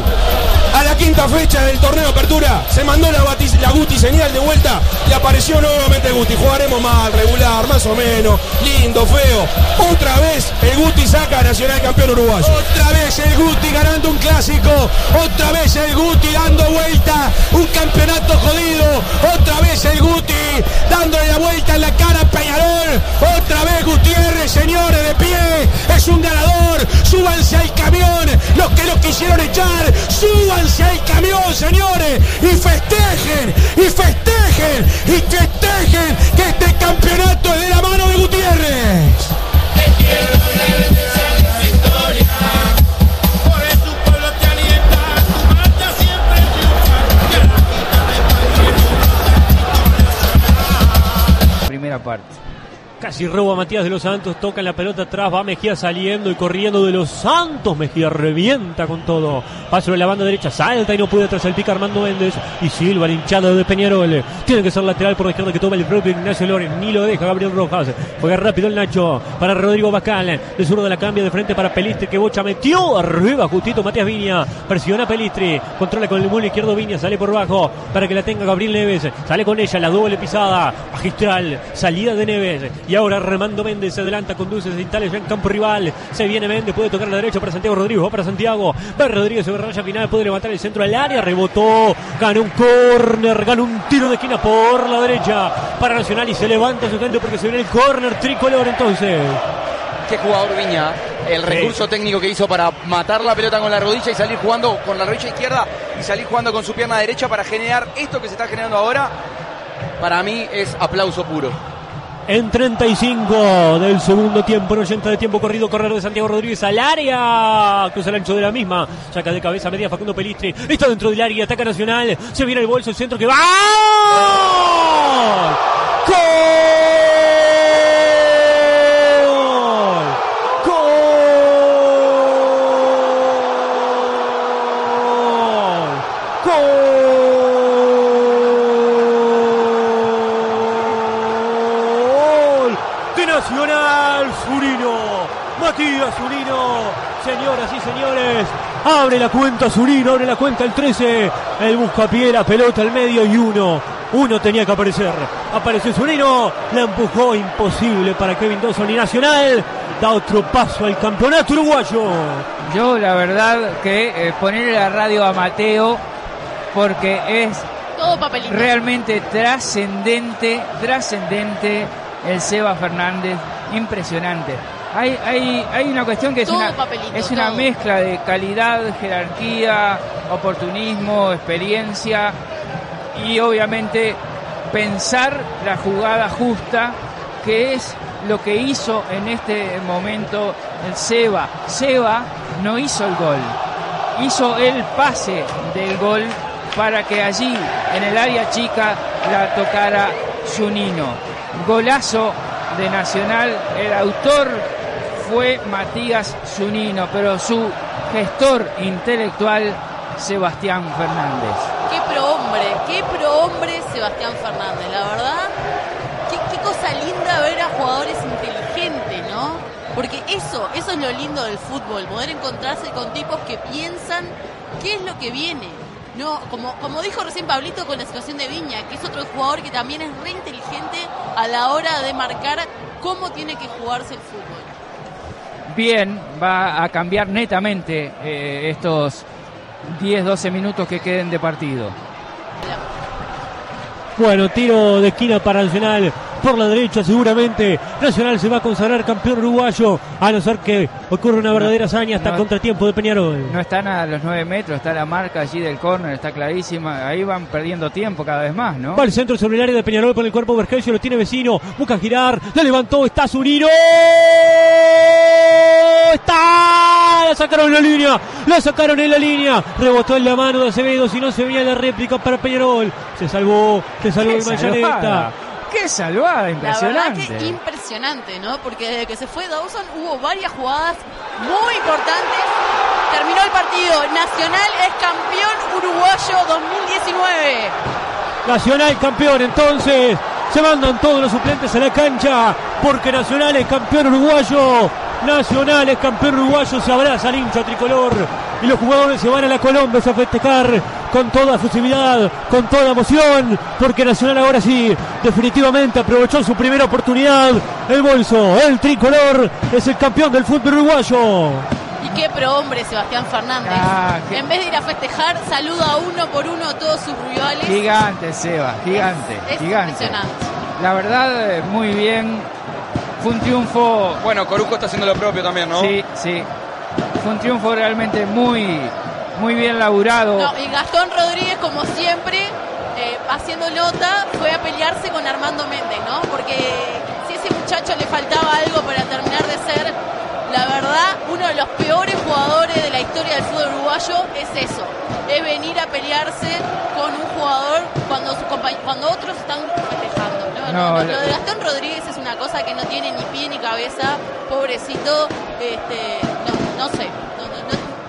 A la quinta fecha del torneo de apertura se mandó la, batis, la Guti señal de vuelta y apareció nuevamente Guti. Jugaremos mal, regular, más o menos, lindo, feo. Otra vez el Guti saca a Nacional campeón uruguayo. Otra vez el Guti ganando un clásico. Otra vez el Guti dando vuelta. Un campeonato jodido. Otra vez el Guti dándole la vuelta en la cara a Peñarol. Otra vez Gutiérrez, señores, de pie. Es un ganador. Súbanse al camión los que lo quisieron. hicieron echar. Súbanse al camión, señores, y festejen, y festejen, y festejen que este campeonato es de la mano de Gutiérrez. Primera parte. Casi roba Matías de los Santos, toca la pelota atrás, va Mejía saliendo y corriendo de los Santos. Mejía revienta con todo. Paso de la banda derecha, salta y no puede atrás el pica Armando Méndez. Y Silva, el hinchado de Peñarol. Tiene que ser lateral por la izquierda que toma el propio Ignacio Lores. Ni lo deja Gabriel Rojas. Juega rápido el Nacho para Rodrigo Bascal. De zurdo de la cambia de frente para Pellistri, que bocha metió arriba justito Matías Viña. Presiona Pellistri, controla con el mulo izquierdo Viña, sale por bajo para que la tenga Gabriel Neves. Sale con ella, la doble pisada. Magistral, salida de Neves. Y ahora Armando Méndez se adelanta, conduce, se instala ya en campo rival. Se viene Méndez, puede tocar a la derecha para Santiago Rodríguez, va para Santiago. Va Rodríguez sobre raya final, puede levantar el centro al área, rebotó. Ganó un córner, ganó un tiro de esquina por la derecha para Nacional y se levanta su gente porque se viene el córner tricolor entonces. Qué jugador Viña, el recurso sí. técnico que hizo para matar la pelota con la rodilla y salir jugando con la rodilla izquierda y salir jugando con su pierna derecha para generar esto que se está generando ahora. Para mí es aplauso puro. En treinta y cinco del segundo tiempo, en ochenta de tiempo corrido, correr de Santiago Rodríguez al área, cruza el ancho de la misma, saca de cabeza media Facundo Pellistri, está dentro del área, ataca Nacional, se viene el bolso, el centro que va... ¡Gol! Nacional, Zunino, Matías Zunino, señoras y señores, abre la cuenta Zunino, abre la cuenta el trece, el buscapié, la pelota al medio y uno, uno tenía que aparecer, apareció Zunino, la empujó, imposible para Kevin Dawson y Nacional da otro paso al campeonato uruguayo. Yo la verdad que eh, ponerle la radio a Mateo porque es todo papelito. Realmente trascendente, trascendente. El Seba Fernández, impresionante. Hay, hay, hay una cuestión que es todo una, papelito, es una mezcla de calidad, jerarquía, oportunismo, experiencia y obviamente pensar la jugada justa, que es lo que hizo en este momento el Seba. Seba no hizo el gol, hizo el pase del gol para que allí, en el área chica, la tocara Zunino. Golazo de Nacional, el autor fue Matías Zunino, pero su gestor intelectual, Sebastián Fernández. Qué prohombre, qué prohombre Sebastián Fernández, la verdad, qué, qué cosa linda ver a jugadores inteligentes, ¿no? Porque eso, eso es lo lindo del fútbol, poder encontrarse con tipos que piensan qué es lo que viene. No, como, como dijo recién Pablito con la situación de Viña, que es otro jugador que también es re inteligente a la hora de marcar cómo tiene que jugarse el fútbol. Bien, va a cambiar netamente eh, estos diez doce minutos que queden de partido. Bueno, tiro de esquina para Nacional. Por la derecha seguramente Nacional se va a consagrar campeón uruguayo, a no ser que ocurra una verdadera hazaña hasta no, contratiempo de Peñarol. No están a los nueve metros, está la marca allí del córner, está clarísima. Ahí van perdiendo tiempo cada vez más, ¿no? Va el centro sobre el área de Peñarol por el cuerpo Bergesio, lo tiene Vecino, busca girar, la levantó, está Zunino. ¡Está! La sacaron en la línea, la sacaron en la línea, rebotó en la mano de Acevedo, si no se veía la réplica para Peñarol. Se salvó, se salvó el Mayaneta. ¡Qué salvada! Impresionante. La verdad que impresionante, ¿no? Porque desde que se fue Dawson hubo varias jugadas muy importantes. Terminó el partido. Nacional es campeón uruguayo dos mil diecinueve. Nacional campeón, entonces se mandan todos los suplentes a la cancha porque Nacional es campeón uruguayo. Nacional es campeón uruguayo, se abraza al hincha tricolor y los jugadores se van a la Colombia a festejar con toda efusividad, con toda emoción, porque Nacional ahora sí definitivamente aprovechó su primera oportunidad. El bolso, el tricolor es el campeón del fútbol uruguayo. Y qué prohombre Sebastián Fernández, ah, qué... en vez de ir a festejar saluda uno por uno a todos sus rivales. Gigante Seba, gigante, es, es gigante. Impresionante. La verdad, muy bien. Fue un triunfo... Bueno, Corujo está haciendo lo propio también, ¿no? Sí, sí. Fue un triunfo realmente muy muy bien laburado. No, y Gastón Rodríguez, como siempre, eh, haciendo nota, fue a pelearse con Armando Méndez, ¿no? Porque si a ese muchacho le faltaba algo para terminar de ser, la verdad, uno de los peores jugadores de la historia del fútbol uruguayo, es eso. Es venir a pelearse con un jugador cuando, su compañ- cuando otros están festejando. No, no, no, no, lo de Gastón Rodríguez es una cosa que no tiene ni pie ni cabeza. Pobrecito, este, no, no sé.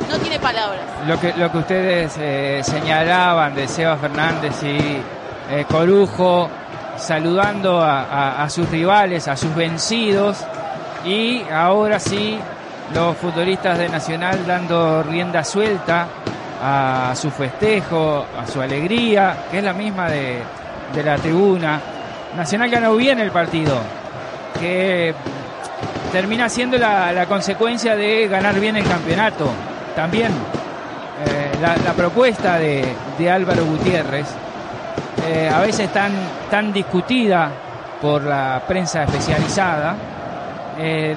No tiene palabras. Lo que, lo que ustedes eh, señalaban de Seba Fernández y eh, Corujo, saludando a, a, a sus rivales, a sus vencidos, y ahora sí los futbolistas de Nacional dando rienda suelta a su festejo, a su alegría, que es la misma de, de la tribuna. Nacional ganó bien el partido, que termina siendo la, la consecuencia de ganar bien el campeonato. También eh, la, la propuesta de, de Álvaro Gutiérrez, eh, a veces tan, tan discutida por la prensa especializada, eh,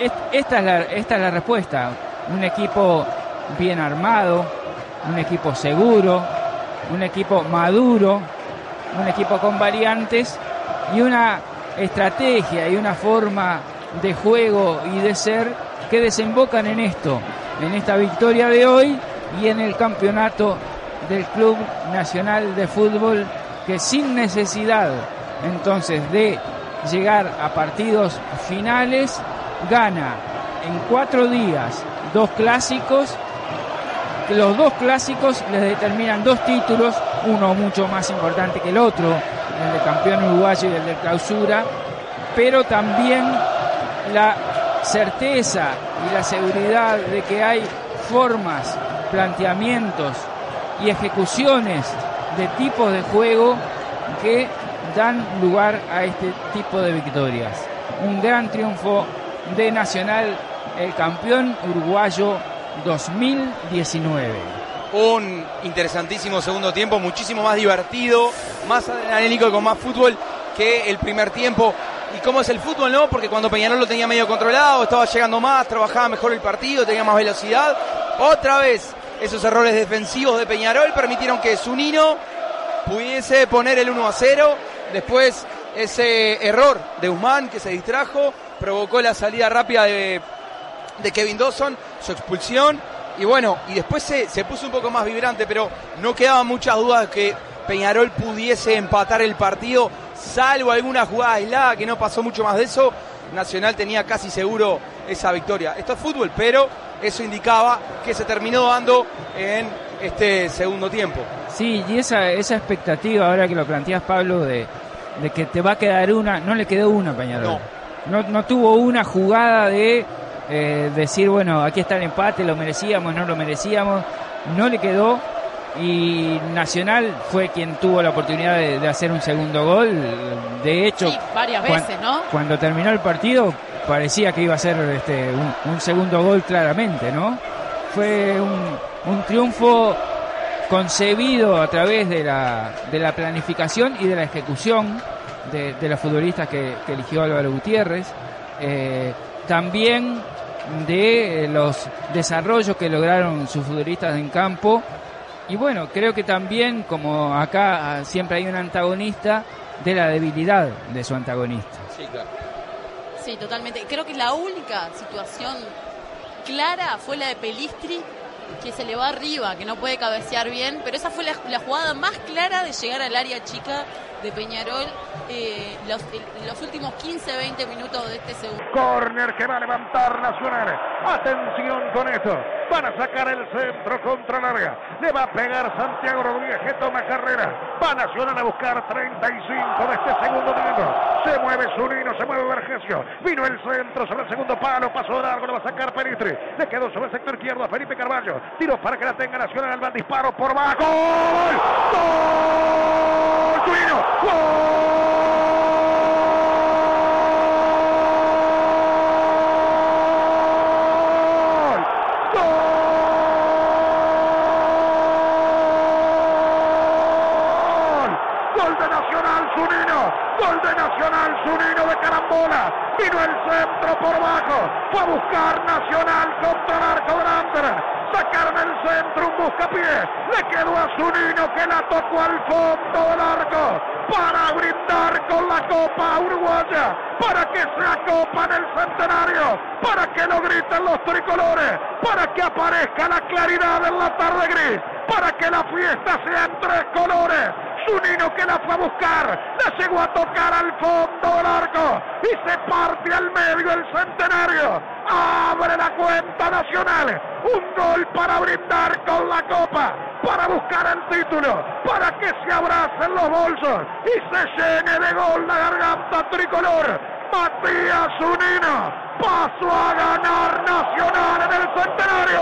es, esta, es la, esta es la respuesta. Un equipo bien armado, un equipo seguro, un equipo maduro, un equipo con variantes y una estrategia y una forma de juego y de ser que desembocan en esto, en esta victoria de hoy y en el campeonato del Club Nacional de Fútbol, que sin necesidad entonces de llegar a partidos finales, gana en cuatro días dos clásicos, que los dos clásicos les determinan dos títulos, uno mucho más importante que el otro, el de campeón uruguayo y el de clausura, pero también la certeza y la seguridad de que hay formas, planteamientos y ejecuciones de tipos de juego que dan lugar a este tipo de victorias. Un gran triunfo de Nacional, el campeón uruguayo dos mil diecinueve. Un interesantísimo segundo tiempo, muchísimo más divertido, más adrenalínico y con más fútbol que el primer tiempo. ¿Y cómo es el fútbol, no? Porque cuando Peñarol lo tenía medio controlado, estaba llegando más, trabajaba mejor el partido, tenía más velocidad. Otra vez, esos errores defensivos de Peñarol permitieron que Zunino pudiese poner el uno a cero. Después, ese error de Guzmán, que se distrajo, provocó la salida rápida de, de Kevin Dawson, su expulsión. Y bueno, y después se, se puso un poco más vibrante, pero no quedaban muchas dudas que Peñarol pudiese empatar el partido, salvo alguna jugada aislada que no pasó mucho más de eso. Nacional tenía casi seguro esa victoria. Esto es fútbol, pero eso indicaba que se terminó dando en este segundo tiempo. Sí, y esa, esa expectativa, ahora que lo planteas, Pablo, de, de que te va a quedar una, no le quedó una a Peñarol. No. no, no tuvo una jugada de eh, decir, bueno, aquí está el empate, lo merecíamos, no lo merecíamos, no le quedó. Y Nacional fue quien tuvo la oportunidad de, de hacer un segundo gol. De hecho, sí, varias veces, cuan, ¿no? Cuando terminó el partido parecía que iba a ser este, un, un segundo gol claramente, ¿no? Fue un, un triunfo concebido a través de la, de la planificación y de la ejecución de, de los futbolistas que, que eligió Álvaro Gutiérrez. Eh, también de los desarrollos que lograron sus futbolistas en campo. Y bueno, creo que también, como acá siempre hay un antagonista, de la debilidad de su antagonista. Sí, claro. Sí, totalmente. Creo que la única situación clara fue la de Pellistri, que se le va arriba, que no puede cabecear bien, pero esa fue la, la jugada más clara de llegar al área chica de Peñarol eh, los, el, los últimos quince, veinte minutos de este segundo. Corner que va a levantar Nacional. Atención con esto. Van a sacar el centro contra larga. Le va a pegar Santiago Rodríguez, que toma carrera. Va Nacional a buscar treinta y cinco de este segundo tiempo. Se mueve Zunino, se mueve Bergesio. Vino el centro sobre el segundo palo. Pasó de largo, lo va a sacar Pellistri. Le quedó sobre el sector izquierdo a Felipe Carballo. Tiro para que la tenga Nacional. Al disparo por bajo. ¡Gol! ¡Gol! ¡Zunino! ¡Gol! Vino el centro por bajo, fue a buscar Nacional contra el arco de Amsterdam, sacar del centro un buscapié, le quedó a Zunino que la tocó al fondo del arco para brindar con la Copa Uruguaya, para que sea Copa en el Centenario, para que lo griten los tricolores, para que aparezca la claridad en la tarde gris, para que la fiesta sea en tres colores. Zunino que la fue a buscar, la llegó a tocar al fondo del arco y se parte al medio el Centenario. Abre la cuenta Nacional, un gol para brindar con la Copa, para buscar el título, para que se abracen los bolsos y se llene de gol la garganta tricolor. Matías Zunino, paso a ganar Nacional en el Centenario.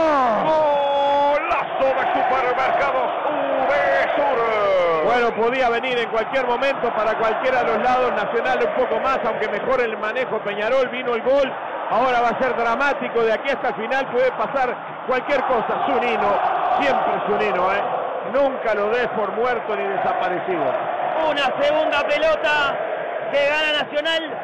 Golazo de Supermercados U B Sur. Bueno, podía venir en cualquier momento para cualquiera de los lados. Nacional un poco más, aunque mejor el manejo Peñarol, vino el gol, ahora va a ser dramático, de aquí hasta el final puede pasar cualquier cosa. Zunino, siempre Zunino, ¿eh? Nunca lo des por muerto ni desaparecido. Una segunda pelota que gana Nacional,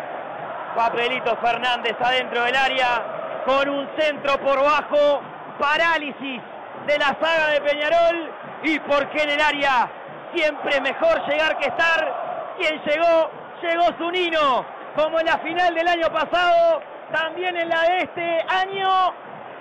papelito Fernández adentro del área, con un centro por bajo, parálisis de la saga de Peñarol, y porque en el área siempre mejor llegar que estar. Quien llegó, llegó Zunino, como en la final del año pasado, también en la de este año,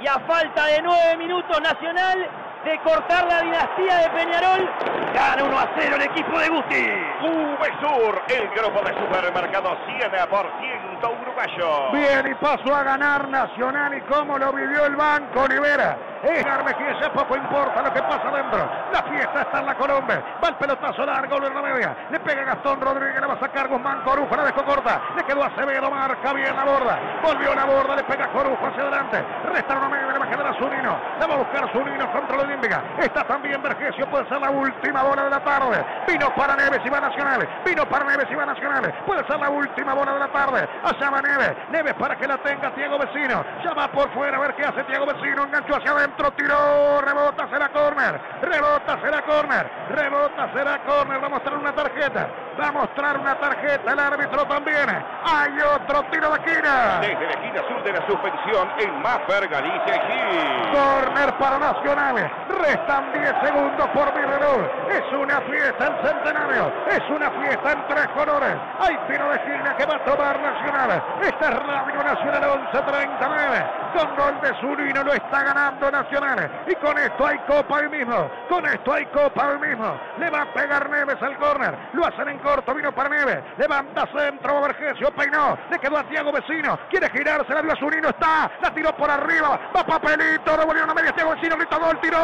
y a falta de nueve minutos Nacional de cortar la dinastía de Peñarol, gana uno a cero el equipo de Guti. U B Sur, el grupo de supermercados cien por ciento uruguayo. Bien, y pasó a ganar Nacional, y como lo vivió el Banco Olivera. Es Bergesio, poco importa lo que pasa adentro. La fiesta está en la Colombia. Va el pelotazo largo, lo en la media. Le pega Gastón Rodríguez, le va a sacar Guzmán, Corujo, la dejó corta. Le quedó Acevedo, marca bien la borda. Volvió la borda, le pega Corujo hacia adelante. Resta una media, le va a quedar a Zunino. La va a buscar Zunino contra la Olímpica. Está también Bergesio, puede ser la última bola de la tarde. Vino para Neves y va Nacional. Vino para Neves y va Nacional. Puede ser la última bola de la tarde. Allá va Neves. Neves para que la tenga Thiago Vecino. Ya va por fuera, a ver qué hace Thiago Vecino. Enganchó hacia adentro. Tiró, rebota, será córner, rebota, será córner, rebota, será córner, va a mostrar una tarjeta, va a mostrar una tarjeta, el árbitro también. Hay otro tiro de esquina. Desde la esquina sur de la suspensión en Maffer, Galicia y córner para Nacional. Restan diez segundos por mi reloj. Es una fiesta en Centenario, es una fiesta en tres colores. Hay tiro de esquina que va a tomar Nacional. Esta es Radio Nacional once treinta y nueve. Con gol de Zunino lo está ganando Nacional. Y con esto hay Copa hoy mismo, con esto hay Copa hoy mismo. Le va a pegar Neves al córner, lo hacen en corto, vino para Neves, levanta centro, Bergesio peinó, le quedó a Thiago Vecino, quiere girarse, la dio a Zunino, está, la tiró por arriba, va papelito, devolvió una media, Thiago Vecino, grita gol, tiró,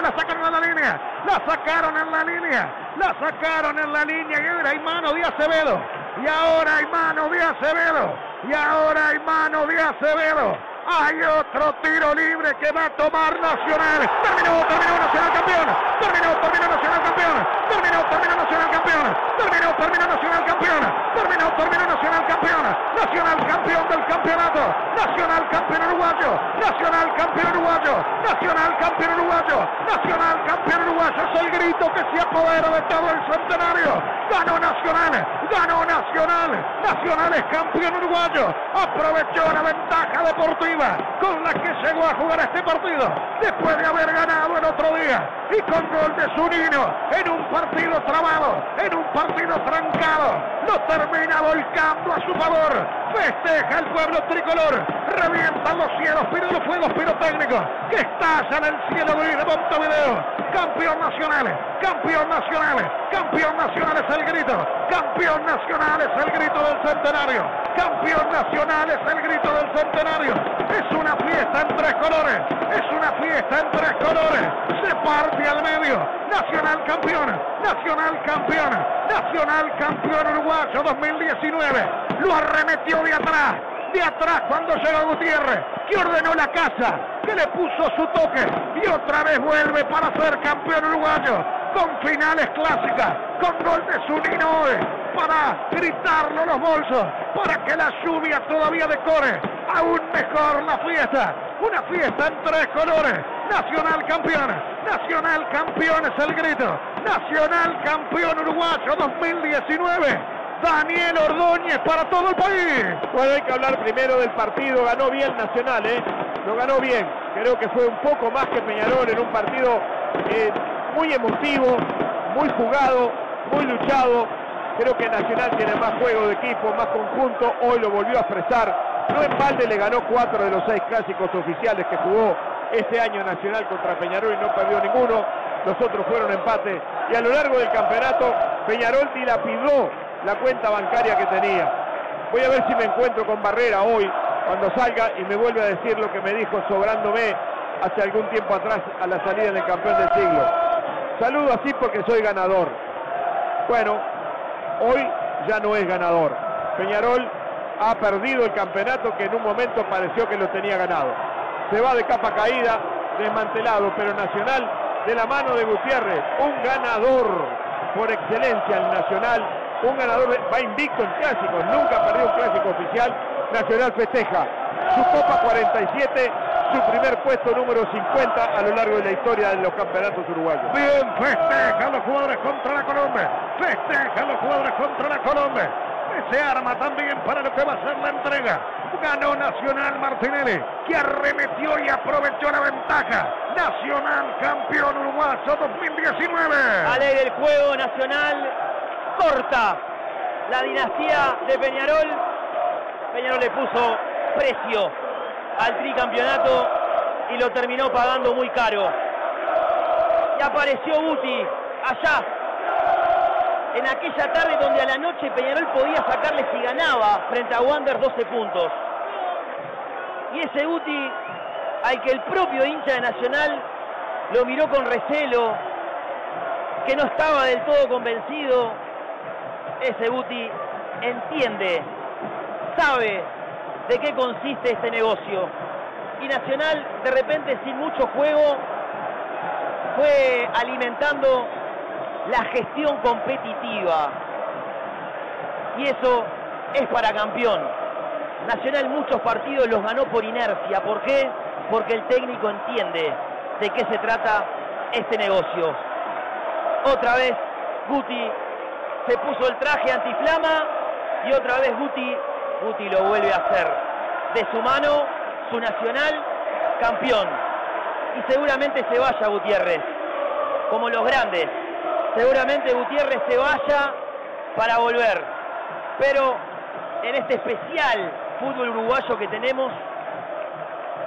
la sacaron en la línea, la sacaron en la línea, la sacaron en la línea, y ahora hay mano de Acevedo, y ahora hay mano de Acevedo, y ahora hay mano de Acevedo. Hay otro tiro libre que va a tomar Nacional. Terminó, terminó Nacional campeón. Terminó, terminó Nacional campeón. Terminó, terminó Nacional campeón. Terminó, terminó Nacional campeón. Terminó, terminó Nacional campeón. Nacional campeón del campeonato. Nacional campeón uruguayo. Nacional campeón uruguayo. Nacional campeón uruguayo. Nacional campeón uruguayo. Es el grito que se apodera de todo el Centenario. Ganó Nacional. Ganó Nacional. Nacional es campeón uruguayo. Aprovechó la ventaja deportiva con la que llegó a jugar este partido, después de haber ganado el otro día, y con gol de Zunino, en un partido trabado, en un partido trancado, lo termina volcando a su favor. Festeja el pueblo tricolor, revientan los cielos, pero los fuegos pirotécnicos que estallan el cielo gris de Montevideo. Campeón Nacional, campeón Nacional, campeón Nacional es el grito, campeón Nacional es el grito del Centenario, campeón Nacional es el grito del Centenario. Es una fiesta en tres colores, es una fiesta en tres colores, se parte al medio, Nacional campeón, Nacional campeón, Nacional campeón uruguayo dos mil diecinueve, lo arremetió de atrás, de atrás cuando llegó Gutiérrez, que ordenó la casa, que le puso su toque, y otra vez vuelve para ser campeón uruguayo, con finales clásicas, con gol de Zunino hoy, para gritarlo los bolsos, para que la lluvia todavía decore aún mejor la fiesta, una fiesta en tres colores. Nacional campeón, Nacional campeón es el grito, Nacional campeón uruguayo dos mil diecinueve, Daniel Ordóñez para todo el país. Bueno, hay que hablar primero del partido, ganó bien Nacional, ¿eh? Lo ganó bien. Creo que fue un poco más que Peñarol en un partido eh, muy emotivo, muy jugado, muy luchado. Creo que Nacional tiene más juego de equipo, más conjunto. Hoy lo volvió a expresar. No en balde le ganó cuatro de los seis clásicos oficiales que jugó este año Nacional contra Peñarol y no perdió ninguno. Los otros fueron empate. Y a lo largo del campeonato, Peñarol dilapidó la cuenta bancaria que tenía. Voy a ver si me encuentro con Barrera hoy, cuando salga, y me vuelve a decir lo que me dijo sobrándome hace algún tiempo atrás a la salida del campeón del siglo. Saludo así porque soy ganador. Bueno, hoy ya no es ganador. Peñarol ha perdido el campeonato que en un momento pareció que lo tenía ganado. Se va de capa caída, desmantelado, pero Nacional, de la mano de Gutiérrez, un ganador por excelencia el Nacional, un ganador, va invicto en clásicos, nunca perdió un clásico oficial. Nacional festeja su Copa cuarenta y siete, su primer puesto número cincuenta a lo largo de la historia de los campeonatos uruguayos. Bien, festejan los jugadores contra la Colombia, festejan los jugadores contra la Colombia. Se arma también para lo que va a ser la entrega. Ganó Nacional Martinelli, que arremetió y aprovechó la ventaja. Nacional campeón uruguayo dos mil diecinueve. Alegre el juego, Nacional corta la dinastía de Peñarol. Peñarol le puso precio al tricampeonato y lo terminó pagando muy caro. Y apareció Guti allá, en aquella tarde donde a la noche Peñarol podía sacarle, si ganaba frente a Wander, doce puntos. Y ese Guti al que el propio hincha de Nacional lo miró con recelo, que no estaba del todo convencido, ese Guti entiende, sabe de qué consiste este negocio. Y Nacional, de repente, sin mucho juego, fue alimentando la gestión competitiva, y eso es para campeón. Nacional muchos partidos los ganó por inercia. ¿Por qué? Porque el técnico entiende de qué se trata este negocio. Otra vez Guti se puso el traje antiflama y otra vez Guti Guti lo vuelve a hacer. De su mano, su Nacional campeón. Y seguramente se vaya Gutiérrez, como los grandes. Seguramente Gutiérrez se vaya para volver, pero en este especial fútbol uruguayo que tenemos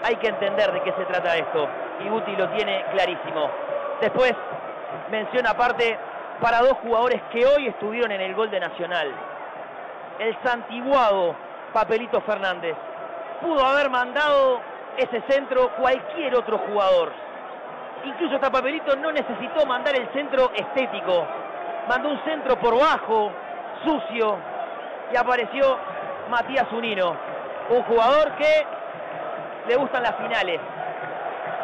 hay que entender de qué se trata esto, y Guti lo tiene clarísimo. Después, mención aparte para dos jugadores que hoy estuvieron en el gol de Nacional. El santiguado Papelito Fernández pudo haber mandado ese centro cualquier otro jugador. Incluso hasta Papelito no necesitó mandar el centro estético. Mandó un centro por bajo, sucio, y apareció Matías Zunino. Un jugador que le gustan las finales.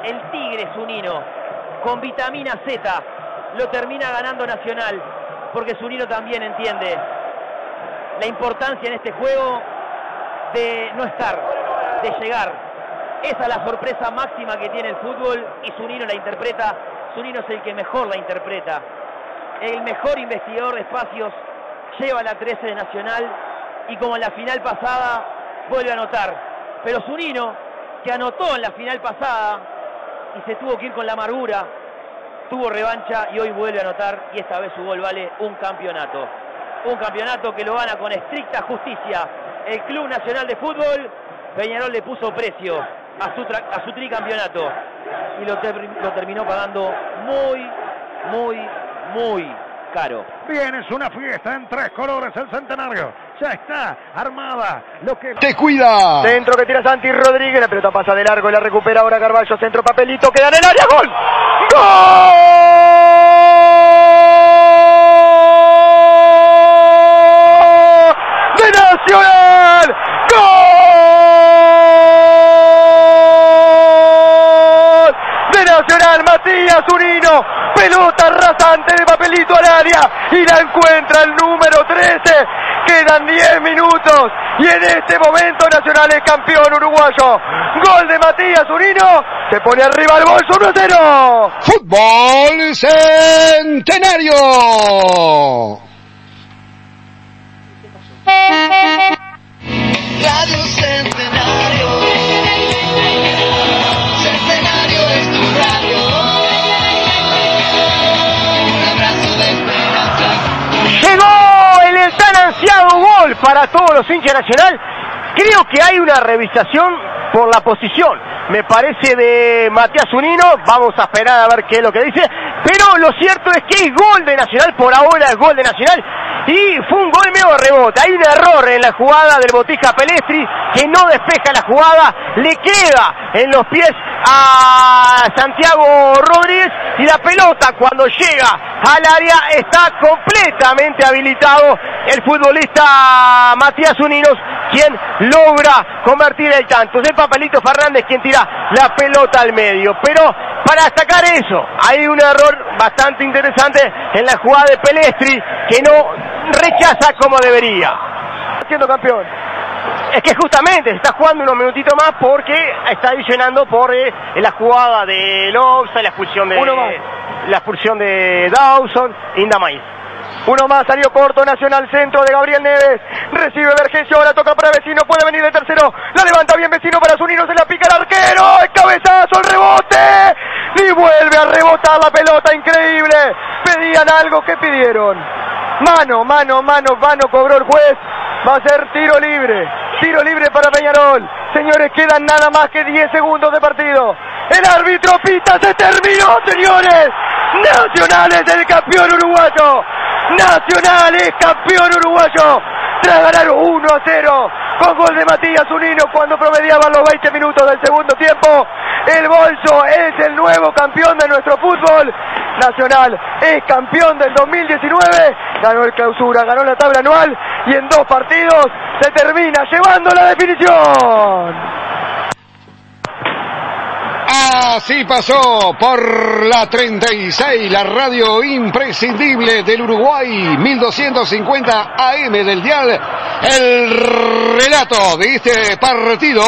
El Tigre Zunino, con vitamina Z, lo termina ganando Nacional, porque Zunino también entiende la importancia en este juego de no estar, de llegar. Esa es la sorpresa máxima que tiene el fútbol, y Zunino la interpreta. Zunino es el que mejor la interpreta. El mejor investigador de espacios, lleva la trece de Nacional, y como en la final pasada, vuelve a anotar. Pero Zunino, que anotó en la final pasada y se tuvo que ir con la amargura, tuvo revancha y hoy vuelve a anotar, y esta vez su gol vale un campeonato. Un campeonato que lo gana con estricta justicia el Club Nacional de Fútbol. Peñarol le puso precio a su, a su tricampeonato y lo, ter lo terminó pagando muy, muy, muy caro. Bien, es una fiesta en tres colores el Centenario. Ya está armada lo que... ¡Te cuida! Centro que tira Santi Rodríguez, la pelota pasa de largo y la recupera ahora Carballo. Centro, Papelito, queda en el área, ¡gol! ¡Gol! ¡De Nacional! Nacional, Matías Zunino, pelota rasante de Papelito al área y la encuentra el número trece. Quedan diez minutos y en este momento Nacional es campeón uruguayo. Gol de Matías Zunino, se pone arriba el bolso uno a cero. Fútbol Centenario. Radio Centenario. Centenario. gol para todos los hinchas Nacional. Creo que hay una revisación por la posición, me parece, de Matías Zunino. Vamos a esperar a ver qué es lo que dice, pero lo cierto es que es gol de Nacional, por ahora es gol de Nacional, y fue un gol medio rebote. Hay un error en la jugada del Botija Pellistri, que no despeja la jugada, le queda en los pies a Santiago Rodríguez, y la pelota, cuando llega al área, está completamente habilitado el futbolista Matías Zunino, quien logra convertir el tanto. Es el Papelito Fernández quien tira la pelota al medio, pero para destacar eso, hay un error bastante interesante en la jugada de Pellistri, que no rechaza como debería. Siendo campeón. Es que justamente se está jugando unos minutitos más porque está adicionando por eh, la jugada de Lobsa, la expulsión de la expulsión de Dawson, Indamais. Uno más, salió corto Nacional, centro de Gabriel Neves, recibe Bergesio, ahora toca para Vecino, puede venir de tercero, la levanta bien Vecino para Zunino, se la pica el arquero, el cabezazo, el rebote, y vuelve a rebotar la pelota, increíble. Pedían algo, ¿qué pidieron? Mano, mano, mano, mano, cobró el juez, va a ser tiro libre, tiro libre para Peñarol. Señores, quedan nada más que diez segundos de partido, el árbitro pita, se terminó, señores. Nacional es el campeón uruguayo. Nacional es campeón uruguayo tras ganar uno a cero con gol de Matías Zunino cuando promediaban los veinte minutos del segundo tiempo. El Bolso es el nuevo campeón de nuestro fútbol. Nacional es campeón del dos mil diecinueve, ganó el clausura, ganó la tabla anual y en dos partidos se termina llevando la definición. Así pasó por la treinta y seis, la radio imprescindible del Uruguay, mil doscientos cincuenta A M del dial, el relato de este partido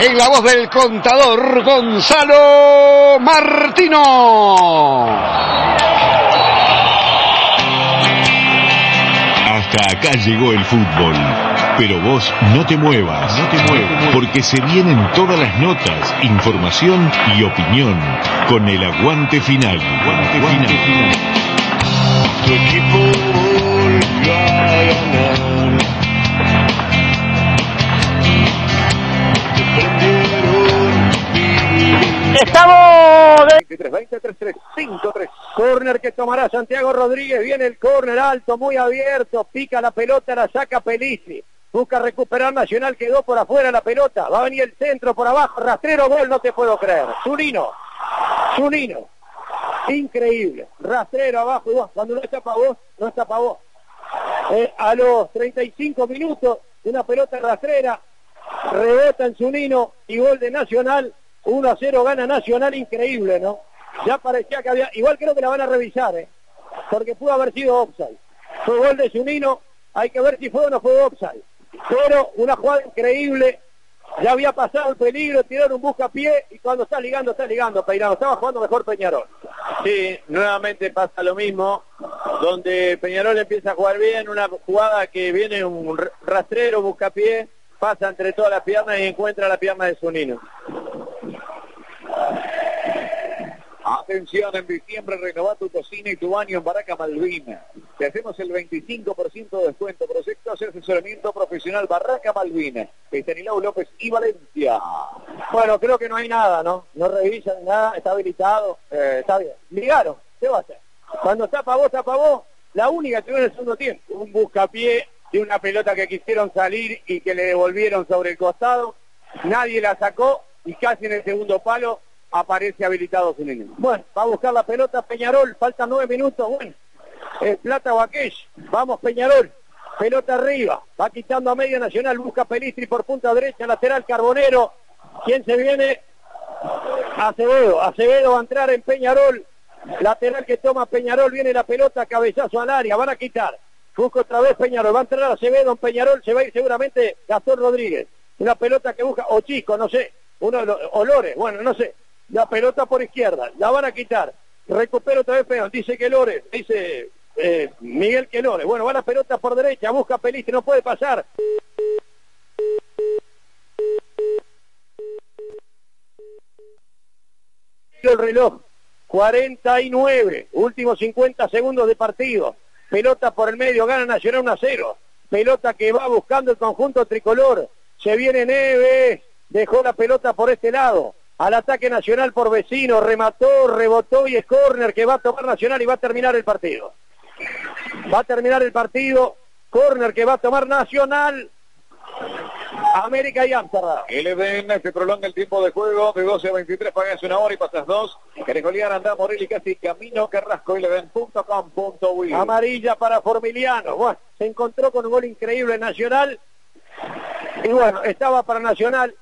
en la voz del contador Gonzalo Martino. Hasta acá llegó el fútbol. Pero vos no te muevas, no te muevas, porque se vienen todas las notas, información y opinión con el aguante final. Aguante final. Tu equipo volvió a ganar. Te prendieron. Estamos de veintitrés, veinte, treinta y tres, cincuenta y tres. Córner que tomará Santiago Rodríguez. Viene el córner alto, muy abierto. Pica la pelota, la saca Pellistri. Busca recuperar Nacional, quedó por afuera la pelota, va a venir el centro por abajo, rastrero, gol, no te puedo creer. Zunino, Zunino, increíble, rastrero abajo, y vos, cuando no está para vos, no está para vos. Eh, a los treinta y cinco minutos, una pelota rastrera, rebota en Zunino y gol de Nacional, uno a cero gana Nacional, increíble, ¿no? Ya parecía que había, igual creo que la van a revisar, ¿eh? Porque pudo haber sido offside. Fue gol de Zunino, hay que ver si fue o no fue offside. Pero una jugada increíble, ya había pasado el peligro, tiraron un buscapié y cuando está ligando, está ligando Peirano, estaba jugando mejor Peñarol. Sí, nuevamente pasa lo mismo, donde Peñarol empieza a jugar bien, una jugada que viene un rastrero, buscapié, pasa entre todas las piernas y encuentra la pierna de Zunino. Atención, en diciembre renová tu cocina y tu baño en Baraca Malvina. Te hacemos el veinticinco por ciento de descuento. Proyectos de asesoramiento profesional Barraca Malvina. Estanislao López y Valencia. Bueno, creo que no hay nada, ¿no? No revisan nada, está habilitado. Eh, está bien. Ligaron, ¿qué va a hacer? Cuando está para vos, está para vos. La única que tuvieron en el segundo tiempo. Un buscapié de una pelota que quisieron salir y que le devolvieron sobre el costado. Nadie la sacó y casi en el segundo palo aparece habilitado Zunino. Bueno, va a buscar la pelota Peñarol, faltan nueve minutos, bueno, el Plata Baquech, vamos Peñarol, pelota arriba, va quitando a media Nacional, busca Pellistri por punta derecha, lateral Carbonero, ¿quién se viene? Acevedo, Acevedo va a entrar en Peñarol, lateral que toma Peñarol, viene la pelota, cabezazo al área, van a quitar, busca otra vez Peñarol, va a entrar Acevedo en Peñarol, se va a ir seguramente Gastón Rodríguez, una pelota que busca, o Chico, no sé, uno de los, o Lores, bueno, no sé. La pelota por izquierda, la van a quitar. Recupera otra vez Peón, dice que Lores, dice eh, Miguel que Lores. Bueno, va la pelota por derecha, busca Pellistri, no puede pasar. El reloj, cuarenta y nueve, últimos cincuenta segundos de partido. Pelota por el medio, gana Nacional uno a cero. pelota que va buscando el conjunto tricolor, se viene Neves, dejó la pelota por este lado, al ataque Nacional por Vecino, remató, rebotó y es córner que va a tomar Nacional y va a terminar el partido. Va a terminar el partido, córner que va a tomar Nacional, América y Amsterdam. El Edén se prolonga el tiempo de juego de doce a veintitrés, pagas una hora y pasas dos. Gregolear, Andá, Morelli, casi camino Carrasco, el edén punto com punto uy. Amarilla para Formiliano. Bueno, se encontró con un gol increíble Nacional. Y bueno, estaba para Nacional.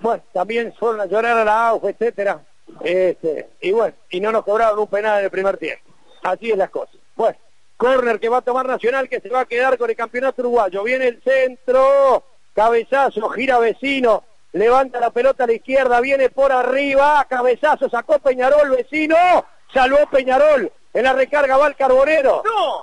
Bueno, también fueron a llorar a la auge, etcétera. Este, y bueno, y no nos cobraron un penal en el primer tiempo. Así es las cosas. Bueno, córner que va a tomar Nacional, que se va a quedar con el campeonato uruguayo. Viene el centro. Cabezazo, gira Vecino, levanta la pelota a la izquierda, viene por arriba, cabezazo, sacó Peñarol, Vecino, salvó Peñarol, en la recarga va el Carbonero. ¡No!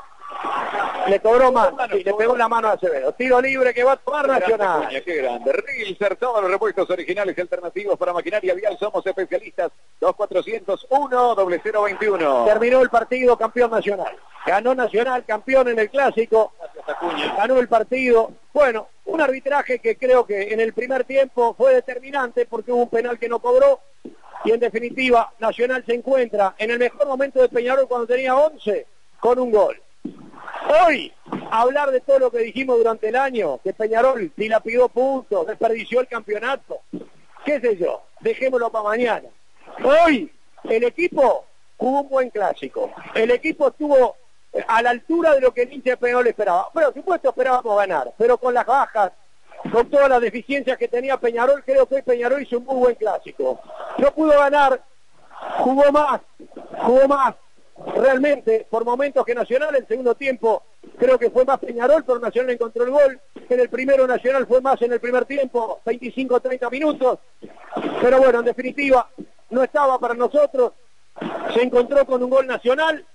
Le cobró mano, y le pegó la mano a Acevedo. Tiro libre que va a tomar Nacional. Qué grande. Rilser, todos los repuestos originales y alternativos para maquinaria vial. Somos especialistas. dos cuatro cero uno cero cero veintiuno. Terminó el partido, campeón Nacional. Ganó Nacional, campeón en el clásico. Ganó el partido. Bueno, un arbitraje que creo que en el primer tiempo fue determinante porque hubo un penal que no cobró. Y en definitiva, Nacional se encuentra en el mejor momento de Peñarol cuando tenía once con un gol. Hoy, hablar de todo lo que dijimos durante el año, que Peñarol dilapidó puntos, desperdició el campeonato, qué sé yo, dejémoslo para mañana. Hoy, el equipo jugó un buen clásico, el equipo estuvo a la altura de lo que el hincha de Peñarol esperaba. Bueno, por supuesto esperábamos ganar, pero con las bajas, con todas las deficiencias que tenía Peñarol, creo que hoy Peñarol hizo un muy buen clásico. No pudo ganar, jugó más, jugó más. Realmente, por momentos que Nacional, el segundo tiempo creo que fue más Peñarol, pero Nacional encontró el gol. En el primero Nacional fue más en el primer tiempo, veinticinco a treinta minutos. Pero bueno, en definitiva, no estaba para nosotros. Se encontró con un gol Nacional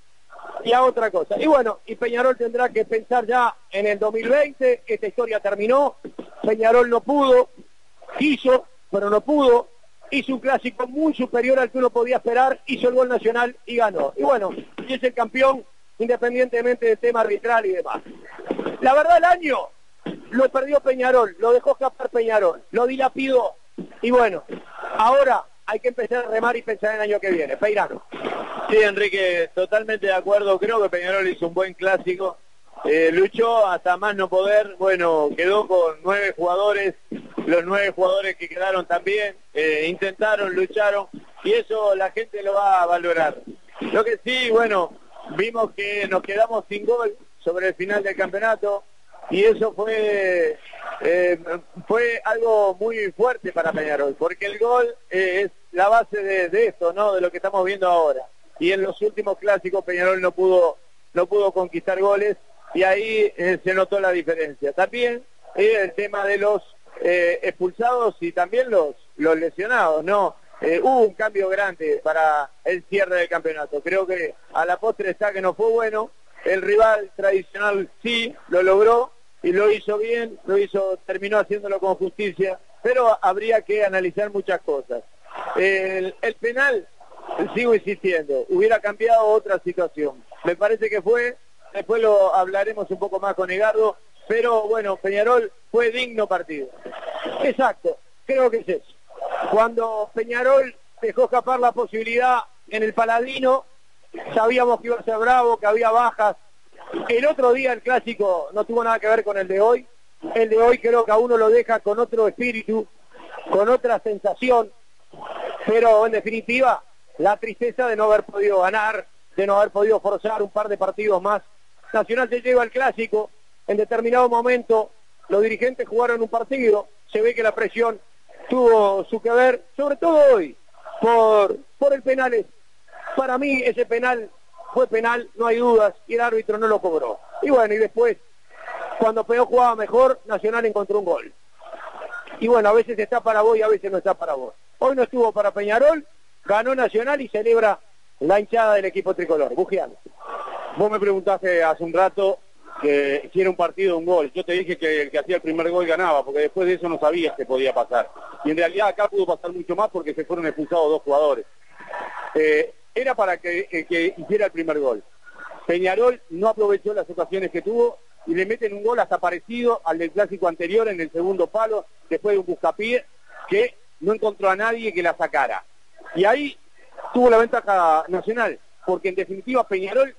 y a otra cosa. Y bueno, y Peñarol tendrá que pensar ya en el dos mil veinte. Esta historia terminó. Peñarol no pudo, quiso, pero no pudo. Hizo un clásico muy superior al que uno podía esperar, hizo el gol Nacional y ganó. Y bueno, y es el campeón, independientemente del tema arbitral y demás. La verdad, el año lo perdió Peñarol, lo dejó escapar Peñarol, lo dilapidó. Y bueno, ahora hay que empezar a remar y pensar en el año que viene. Peirano. Sí, Enrique, totalmente de acuerdo. Creo que Peñarol hizo un buen clásico. Eh, luchó hasta más no poder. Bueno, quedó con nueve jugadores. Los nueve jugadores que quedaron también eh, intentaron, lucharon, y eso la gente lo va a valorar. Lo que sí, bueno, vimos que nos quedamos sin gol sobre el final del campeonato, y eso fue eh, fue algo muy fuerte para Peñarol, porque el gol eh, es la base de, de esto, ¿no? De lo que estamos viendo ahora. Y en los últimos clásicos Peñarol no pudo, no pudo conquistar goles, y ahí eh, se notó la diferencia. También eh, el tema de los Eh, expulsados y también los, los lesionados, ¿no? Eh, hubo un cambio grande para el cierre del campeonato. Creo que a la postre está que no fue bueno. El rival tradicional sí lo logró y lo hizo bien, lo hizo, terminó haciéndolo con justicia, pero habría que analizar muchas cosas. El, el penal, sigo insistiendo, hubiera cambiado otra situación. Me parece que fue, después lo hablaremos un poco más con Egardo, pero bueno, Peñarol fue digno partido. Exacto, creo que es eso. Cuando Peñarol dejó escapar la posibilidad en el Paladino, sabíamos que iba a ser bravo, que había bajas. El otro día el clásico no tuvo nada que ver con el de hoy. El de hoy creo que a uno lo deja con otro espíritu, con otra sensación, pero en definitiva la tristeza de no haber podido ganar, de no haber podido forzar un par de partidos más. Nacional se lleva el clásico. En determinado momento los dirigentes jugaron un partido, se ve que la presión tuvo su que ver, sobre todo hoy, por, por el penal. Para mí ese penal fue penal, no hay dudas, y el árbitro no lo cobró. Y bueno, y después, cuando Peñarol jugaba mejor, Nacional encontró un gol. Y bueno, a veces está para vos y a veces no está para vos. Hoy no estuvo para Peñarol, ganó Nacional y celebra la hinchada del equipo tricolor. Bugiano. Vos me preguntaste hace un rato que hiciera un partido, un gol. Yo te dije que el que hacía el primer gol ganaba, porque después de eso no sabías que podía pasar. Y en realidad acá pudo pasar mucho más porque se fueron expulsados dos jugadores. Eh, era para que, que, que hiciera el primer gol. Peñarol no aprovechó las ocasiones que tuvo y le meten un gol hasta parecido al del clásico anterior en el segundo palo, después de un buscapié que no encontró a nadie que la sacara. Y ahí tuvo la ventaja Nacional, porque en definitiva Peñarol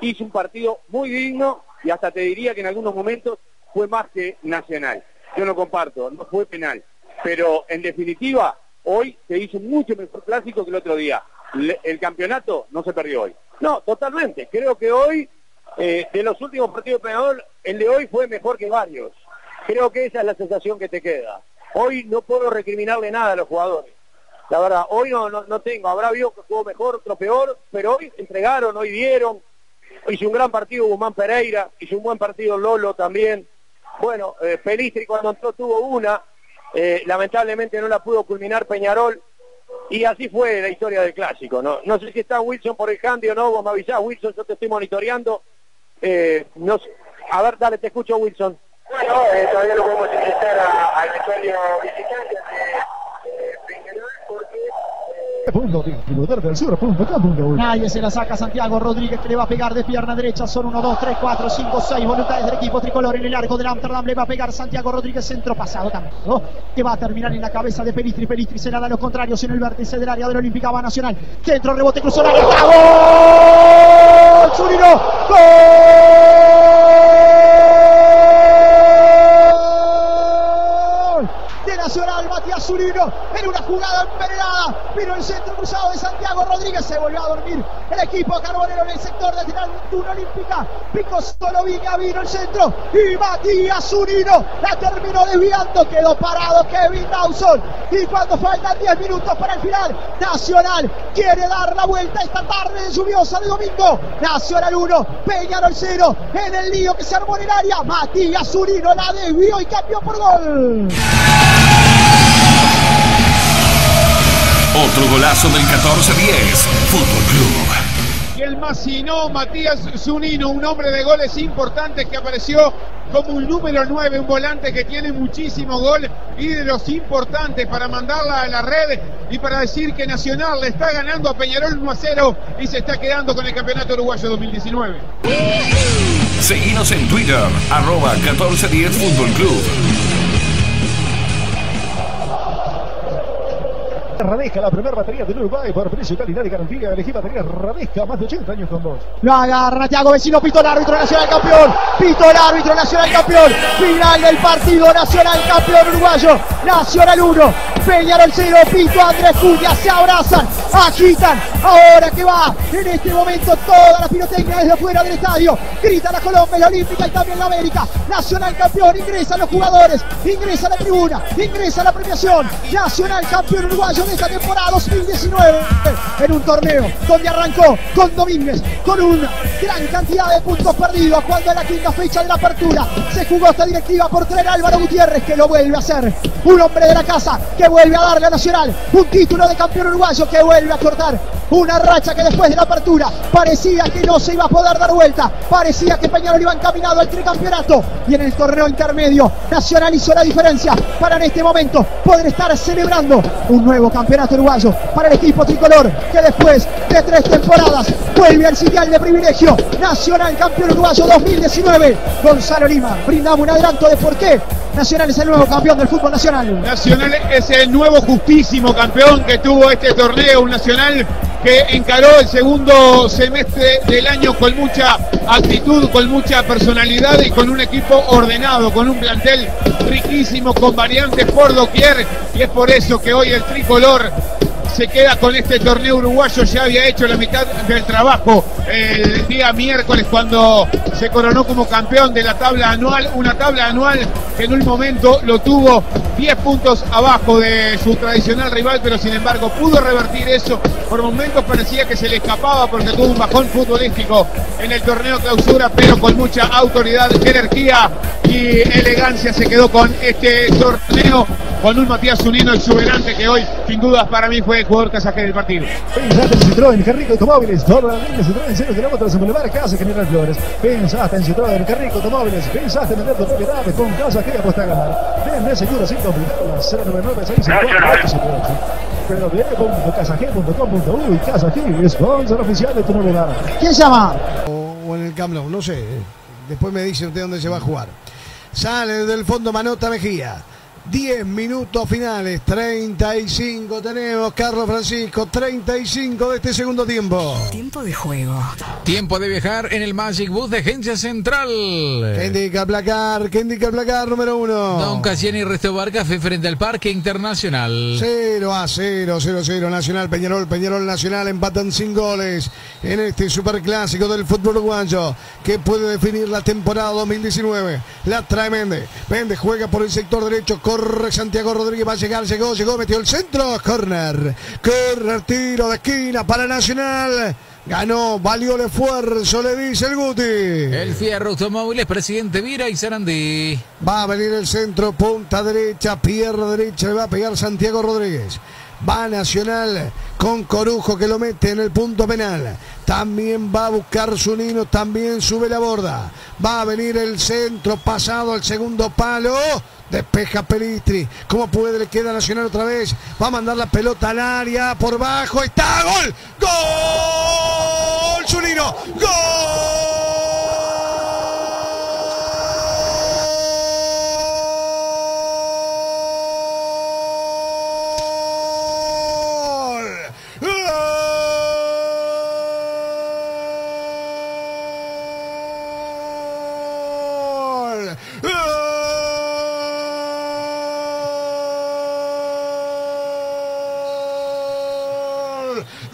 hizo un partido muy digno y hasta te diría que en algunos momentos fue más que Nacional. Yo no comparto, no fue penal, pero en definitiva hoy se hizo mucho mejor clásico que el otro día. Le, el campeonato no se perdió hoy. No, totalmente, creo que hoy eh, de los últimos partidos de Peñarol, el de hoy fue mejor que varios. Creo que esa es la sensación que te queda. Hoy no puedo recriminarle nada a los jugadores, la verdad. Hoy no, no, no tengo, habrá habido que jugó mejor, otro peor, pero hoy entregaron, hoy dieron. Hizo un gran partido Guzmán Pereira, hizo un buen partido Lolo también. Bueno, eh, Pellistri cuando entró tuvo una, eh, lamentablemente no la pudo culminar Peñarol, y así fue la historia del clásico, ¿no? No sé si está Wilson por el handy o no, vos me avisás, Wilson, yo te estoy monitoreando. Eh, no sé. A ver, dale, te escucho, Wilson. Bueno, eh, todavía no podemos ingresar al vestuario visitante de Peñarol porque... Nadie se la saca. Santiago Rodríguez, que le va a pegar de pierna derecha. Son uno, dos, tres, cuatro, cinco, seis voluntades del equipo tricolor en el arco del Amsterdam. Le va a pegar Santiago Rodríguez, centro pasado también, ¿no? Que va a terminar en la cabeza de Pellistri. Pellistri se la da a los contrarios en el vértice del área de la Olímpica. Va Nacional, centro, rebote, cruzó la ¡gol! ¡Zunino! ¡Gol! De Nacional, Matías Zunino, en una jugada emperenada, pero el centro cruzado de Santiago Rodríguez se volvió a dormir el equipo carbonero en el sector de final de Tribuna Olímpica. Pico solo Viña, vino el centro y Matías Zunino la terminó desviando, quedó parado Kevin Dawson, y cuando faltan diez minutos para el final, Nacional quiere dar la vuelta esta tarde de lluviosa de domingo. Nacional uno, Peñarol cero, en el lío que se armó en el área, Matías Zunino la desvió y cambió por gol. Otro golazo del catorce diez, Fútbol Club. Y el más sino, Matías Zunino, un hombre de goles importantes que apareció como un número nueve, un volante que tiene muchísimo gol y de los importantes para mandarla a la red y para decir que Nacional le está ganando a Peñarol uno a cero y se está quedando con el Campeonato Uruguayo dos mil diecinueve. Seguinos en Twitter, arroba catorce diez Fútbol Club. Radesca, la primera batería del Uruguay por precio, calidad y garantía. Elegí batería Radesca, más de ochenta años con vos. Lo agarra Thiago Vecino, pito el árbitro, Nacional campeón. Pito el árbitro, Nacional campeón. Final del partido, Nacional campeón uruguayo. Nacional uno, Peñarol cero. Pito, Andrés Cunha, se abrazan, agitan. Ahora que va, en este momento toda la pirotecnia desde afuera del estadio. Grita la Colombia, la Olímpica y también la América. Nacional campeón, ingresan los jugadores, ingresa la tribuna, ingresa la premiación. Nacional campeón uruguayo de esta temporada dos mil diecinueve, en un torneo donde arrancó con Domínguez con una gran cantidad de puntos perdidos cuando en la quinta fecha de la apertura se jugó esta directiva por traer a Álvaro Gutiérrez, que lo vuelve a hacer, un hombre de la casa que vuelve a darle a Nacional un título de campeón uruguayo, que vuelve a cortar una racha que después de la apertura parecía que no se iba a poder dar vuelta, parecía que Peñarol iba encaminado al tricampeonato, y en el torneo intermedio Nacional hizo la diferencia para en este momento poder estar celebrando un nuevo campeonato uruguayo para el equipo tricolor, que después de tres temporadas vuelve al sitial de privilegio. Nacional campeón uruguayo dos mil diecinueve. Gonzalo Lima, brindamos un adelanto de por qué Nacional es el nuevo campeón del fútbol nacional. Nacional es el nuevo justísimo campeón que tuvo este torneo, un Nacional que encaró el segundo semestre del año con mucha actitud, con mucha personalidad y con un equipo ordenado, con un plantel riquísimo, con variantes por doquier, y es por eso que hoy el tricolor se queda con este torneo uruguayo. Ya había hecho la mitad del trabajo el día miércoles cuando se coronó como campeón de la tabla anual, una tabla anual que en un momento lo tuvo diez puntos abajo de su tradicional rival, pero sin embargo pudo revertir eso. Por momentos parecía que se le escapaba porque tuvo un bajón futbolístico en el torneo clausura, pero con mucha autoridad, jerarquía y elegancia se quedó con este torneo, con un Matías Zunino exuberante que hoy, sin dudas, para mí fue el jugador casaje del partido. Pensaste en Citroën, qué rico automóviles. Normalmente Citroën cero kilómetros en Boulevard, casa General Flores. Pensaste en Citroën, qué rico automóviles. Pensaste en vender tu propiedad con casa que apuesta a ganar. Vende seguro sin complicaciones. cero nueve nueve seis cinco ocho ocho ocho. Pero viene con casajé punto com punto u y Casajé es sponsor oficial de tu novedad. ¿Quién llama? O, o en el Camp Nou, no sé. Después me dice usted dónde se va a jugar. Sale del fondo Manota Mejía. diez minutos finales, treinta y cinco tenemos, Carlos Francisco, treinta y cinco de este segundo tiempo. Tiempo de juego. Tiempo de viajar en el Magic Bus de Agencia Central. ¿Qué indica el placar? ¿Qué indica el placar número uno? Don Cassiani y Resto Barca frente al Parque Internacional. cero a cero, cero a cero, Nacional Peñarol, Peñarol Nacional, empatan sin goles en este superclásico del fútbol uruguayo que puede definir la temporada dos mil diecinueve. La trae Méndez, Méndez juega por el sector derecho, corre Santiago Rodríguez, va a llegar, llegó, llegó, metió el centro, corner, corner, tiro de esquina para Nacional. Ganó, valió el esfuerzo, le dice el Guti. El Fierro Automóviles, presidente Vira y Sarandí. Va a venir el centro, punta derecha, pierna derecha, le va a pegar Santiago Rodríguez. Va Nacional con Corujo que lo mete en el punto penal. También va a buscar Zunino, también sube la borda. Va a venir el centro pasado al segundo palo. Despeja Pellistri. ¿Cómo puede? Le queda Nacional otra vez. Va a mandar la pelota al área por bajo. ¡Está! ¡Gol! ¡Gol! ¡Zunino! ¡Gol!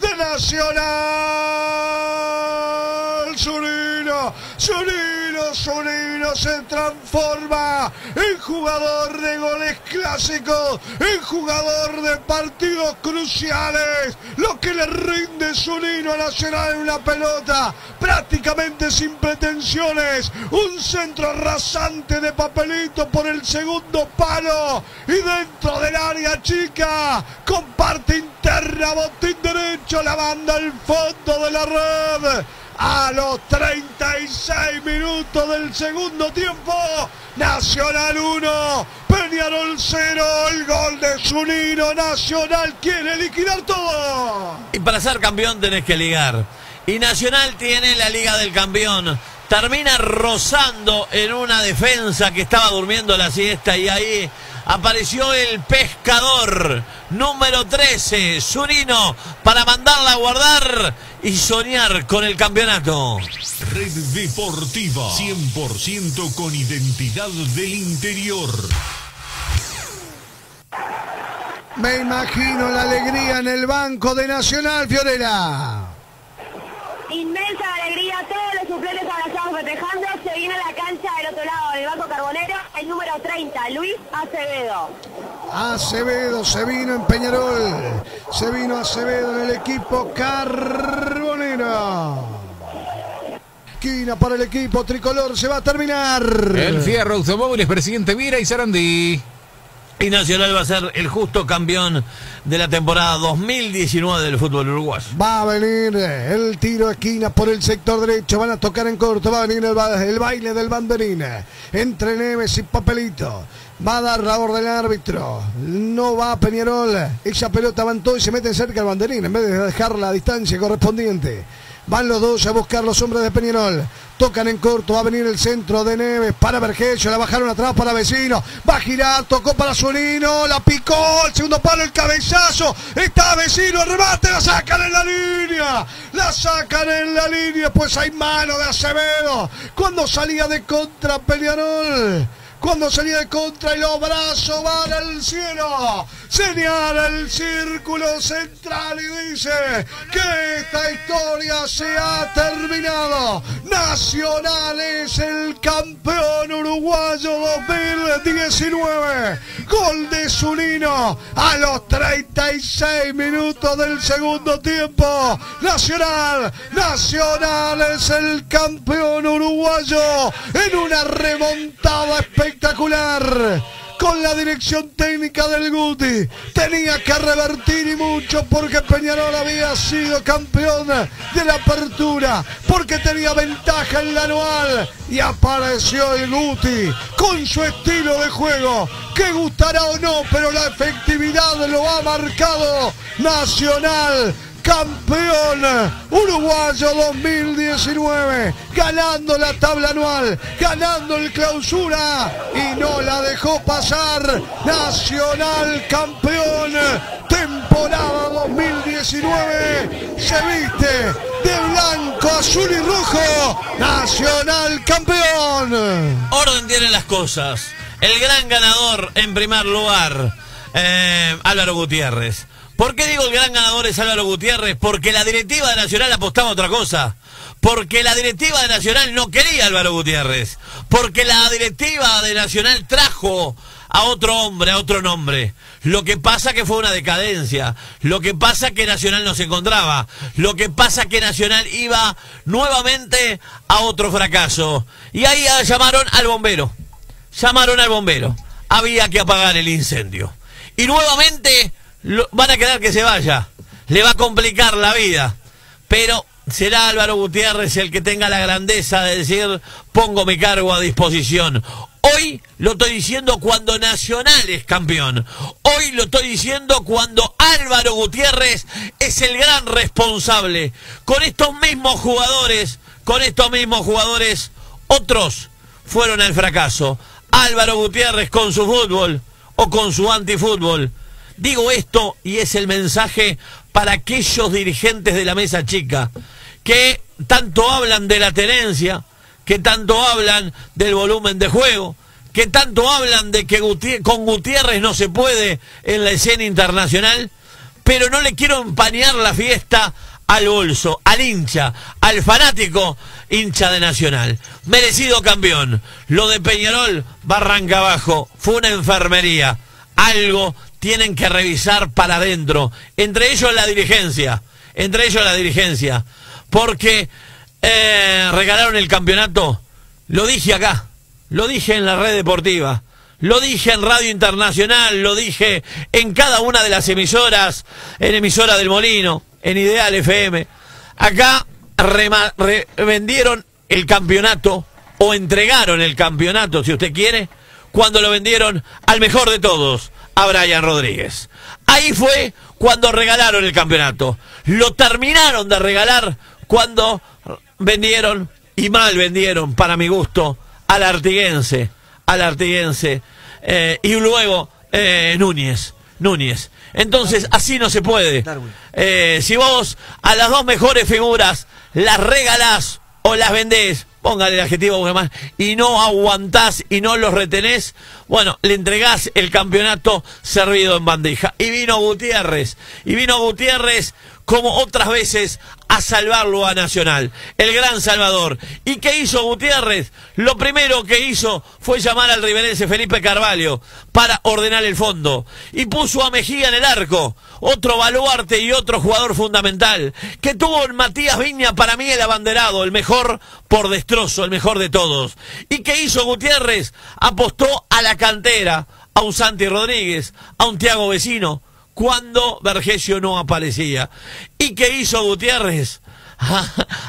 Nacional, Zunino, Zunino, Zunino se transforma en jugador de goles clásicos, en jugador de partidos cruciales. Lo que le rinde Zunino a Nacional en una pelota prácticamente sin pretensiones, un centro rasante de papelito por el segundo palo y dentro del área chica, con parte interna, botín derecho, la banda al fondo de la red. A los treinta y seis minutos del segundo tiempo, Nacional uno, Peñarol cero, el gol de Zunino. Nacional quiere liquidar todo. Y para ser campeón tenés que ligar. Y Nacional tiene la Liga del Campeón. Termina rozando en una defensa que estaba durmiendo la siesta y ahí apareció el pescador número trece, Zunino, para mandarla a guardar y soñar con el campeonato. Red Deportiva, cien por ciento con identidad del interior. Me imagino la alegría en el banco de Nacional, Fiorella. Inmensa alegría, todos los suplentes abrazados festejando. Se viene a la cancha del otro lado del Banco Carbonero, el número treinta, Luis Acevedo. Acevedo se vino en Peñarol, se vino Acevedo en el equipo carbonero. Esquina para el equipo tricolor, se va a terminar. El Fierro Automóviles, presidente Vira y Sarandí. Y Nacional va a ser el justo campeón de la temporada dos mil diecinueve del fútbol uruguayo. Va a venir el tiro de esquina por el sector derecho, van a tocar en corto, va a venir el, ba el baile del banderín entre Neves y Papelito. Va a dar la orden al árbitro, no va a Peñarol, esa pelota avanzó y se mete cerca al banderín en vez de dejar la distancia correspondiente. Van los dos a buscar los hombres de Peñarol. Tocan en corto, va a venir el centro de Neves para Bergesio, la bajaron atrás para Vecino. Va a girar, tocó para Zunino, la picó, el segundo palo, el cabezazo. Está Vecino, remate, la sacan en la línea. La sacan en la línea, pues hay mano de Acevedo. Cuando salía de contra Peñarol. Cuando salía de contra y los brazos van al cielo, señala el círculo central y dice que esta historia se ha terminado. Nacional es el campeón uruguayo dos mil diecinueve. Gol de Zunino a los treinta y seis minutos del segundo tiempo. Nacional, Nacional es el campeón uruguayo en una remontada espectacular. Espectacular, con la dirección técnica del Guti. Tenía que revertir y mucho porque Peñarol había sido campeón de la apertura, porque tenía ventaja en la anual y apareció el Guti con su estilo de juego, que gustará o no, pero la efectividad lo ha marcado Nacional. campeón uruguayo dos mil diecinueve, ganando la tabla anual, ganando el clausura y no la dejó pasar. Nacional campeón, temporada dos mil diecinueve, se viste de blanco, azul y rojo. Nacional campeón. Orden tienen las cosas. El gran ganador en primer lugar, eh, Álvaro Gutiérrez. ¿Por qué digo el gran ganador es Álvaro Gutiérrez? Porque la directiva de Nacional apostaba a otra cosa. Porque la directiva de Nacional no quería a Álvaro Gutiérrez. Porque la directiva de Nacional trajo a otro hombre, a otro nombre. Lo que pasa que fue una decadencia. Lo que pasa que Nacional no se encontraba. Lo que pasa que Nacional iba nuevamente a otro fracaso. Y ahí llamaron al bombero. Llamaron al bombero. Había que apagar el incendio. Y nuevamente lo, van a querer que se vaya. Le va a complicar la vida. Pero será Álvaro Gutiérrez el que tenga la grandeza de decir: pongo mi cargo a disposición. Hoy lo estoy diciendo cuando Nacional es campeón. Hoy lo estoy diciendo cuando Álvaro Gutiérrez es el gran responsable. Con estos mismos jugadores, con estos mismos jugadores, otros fueron al fracaso. Álvaro Gutiérrez con su fútbol o con su antifútbol. Digo esto y es el mensaje para aquellos dirigentes de la mesa chica que tanto hablan de la tenencia, que tanto hablan del volumen de juego, que tanto hablan de que Guti- con Gutiérrez no se puede en la escena internacional, pero no le quiero empañar la fiesta al bolso, al hincha, al fanático hincha de Nacional. Merecido campeón. Lo de Peñarol, barranca abajo, fue una enfermería. Algo tienen que revisar para adentro, entre ellos la dirigencia, entre ellos la dirigencia, porque eh, regalaron el campeonato. Lo dije acá, lo dije en la red deportiva, lo dije en Radio Internacional, lo dije en cada una de las emisoras, en Emisora del Molino, en Ideal F M. Acá vendieron el campeonato, o entregaron el campeonato, si usted quiere, cuando lo vendieron al mejor de todos, a Brian Rodríguez. Ahí fue cuando regalaron el campeonato. Lo terminaron de regalar cuando vendieron, y mal vendieron para mi gusto, al Artiguense, al Artiguense eh, y luego eh, Núñez, Núñez. Entonces así no se puede. Eh, si vos a las dos mejores figuras las regalás o las vendés, póngale el adjetivo, y no aguantás y no los retenés, bueno, le entregás el campeonato servido en bandeja. Y vino Gutiérrez, y vino Gutiérrez como otras veces a salvarlo a Nacional, el gran salvador. ¿Y qué hizo Gutiérrez? Lo primero que hizo fue llamar al riverense Felipe Carballo para ordenar el fondo, y puso a Mejía en el arco, otro baluarte y otro jugador fundamental, que tuvo en Matías Viña, para mí el abanderado, el mejor por destruir, el mejor de todos. ¿Y qué hizo Gutiérrez? Apostó a la cantera, a un Santi Rodríguez, a un Thiago Vecino, cuando Bergesio no aparecía. ¿Y qué hizo Gutiérrez?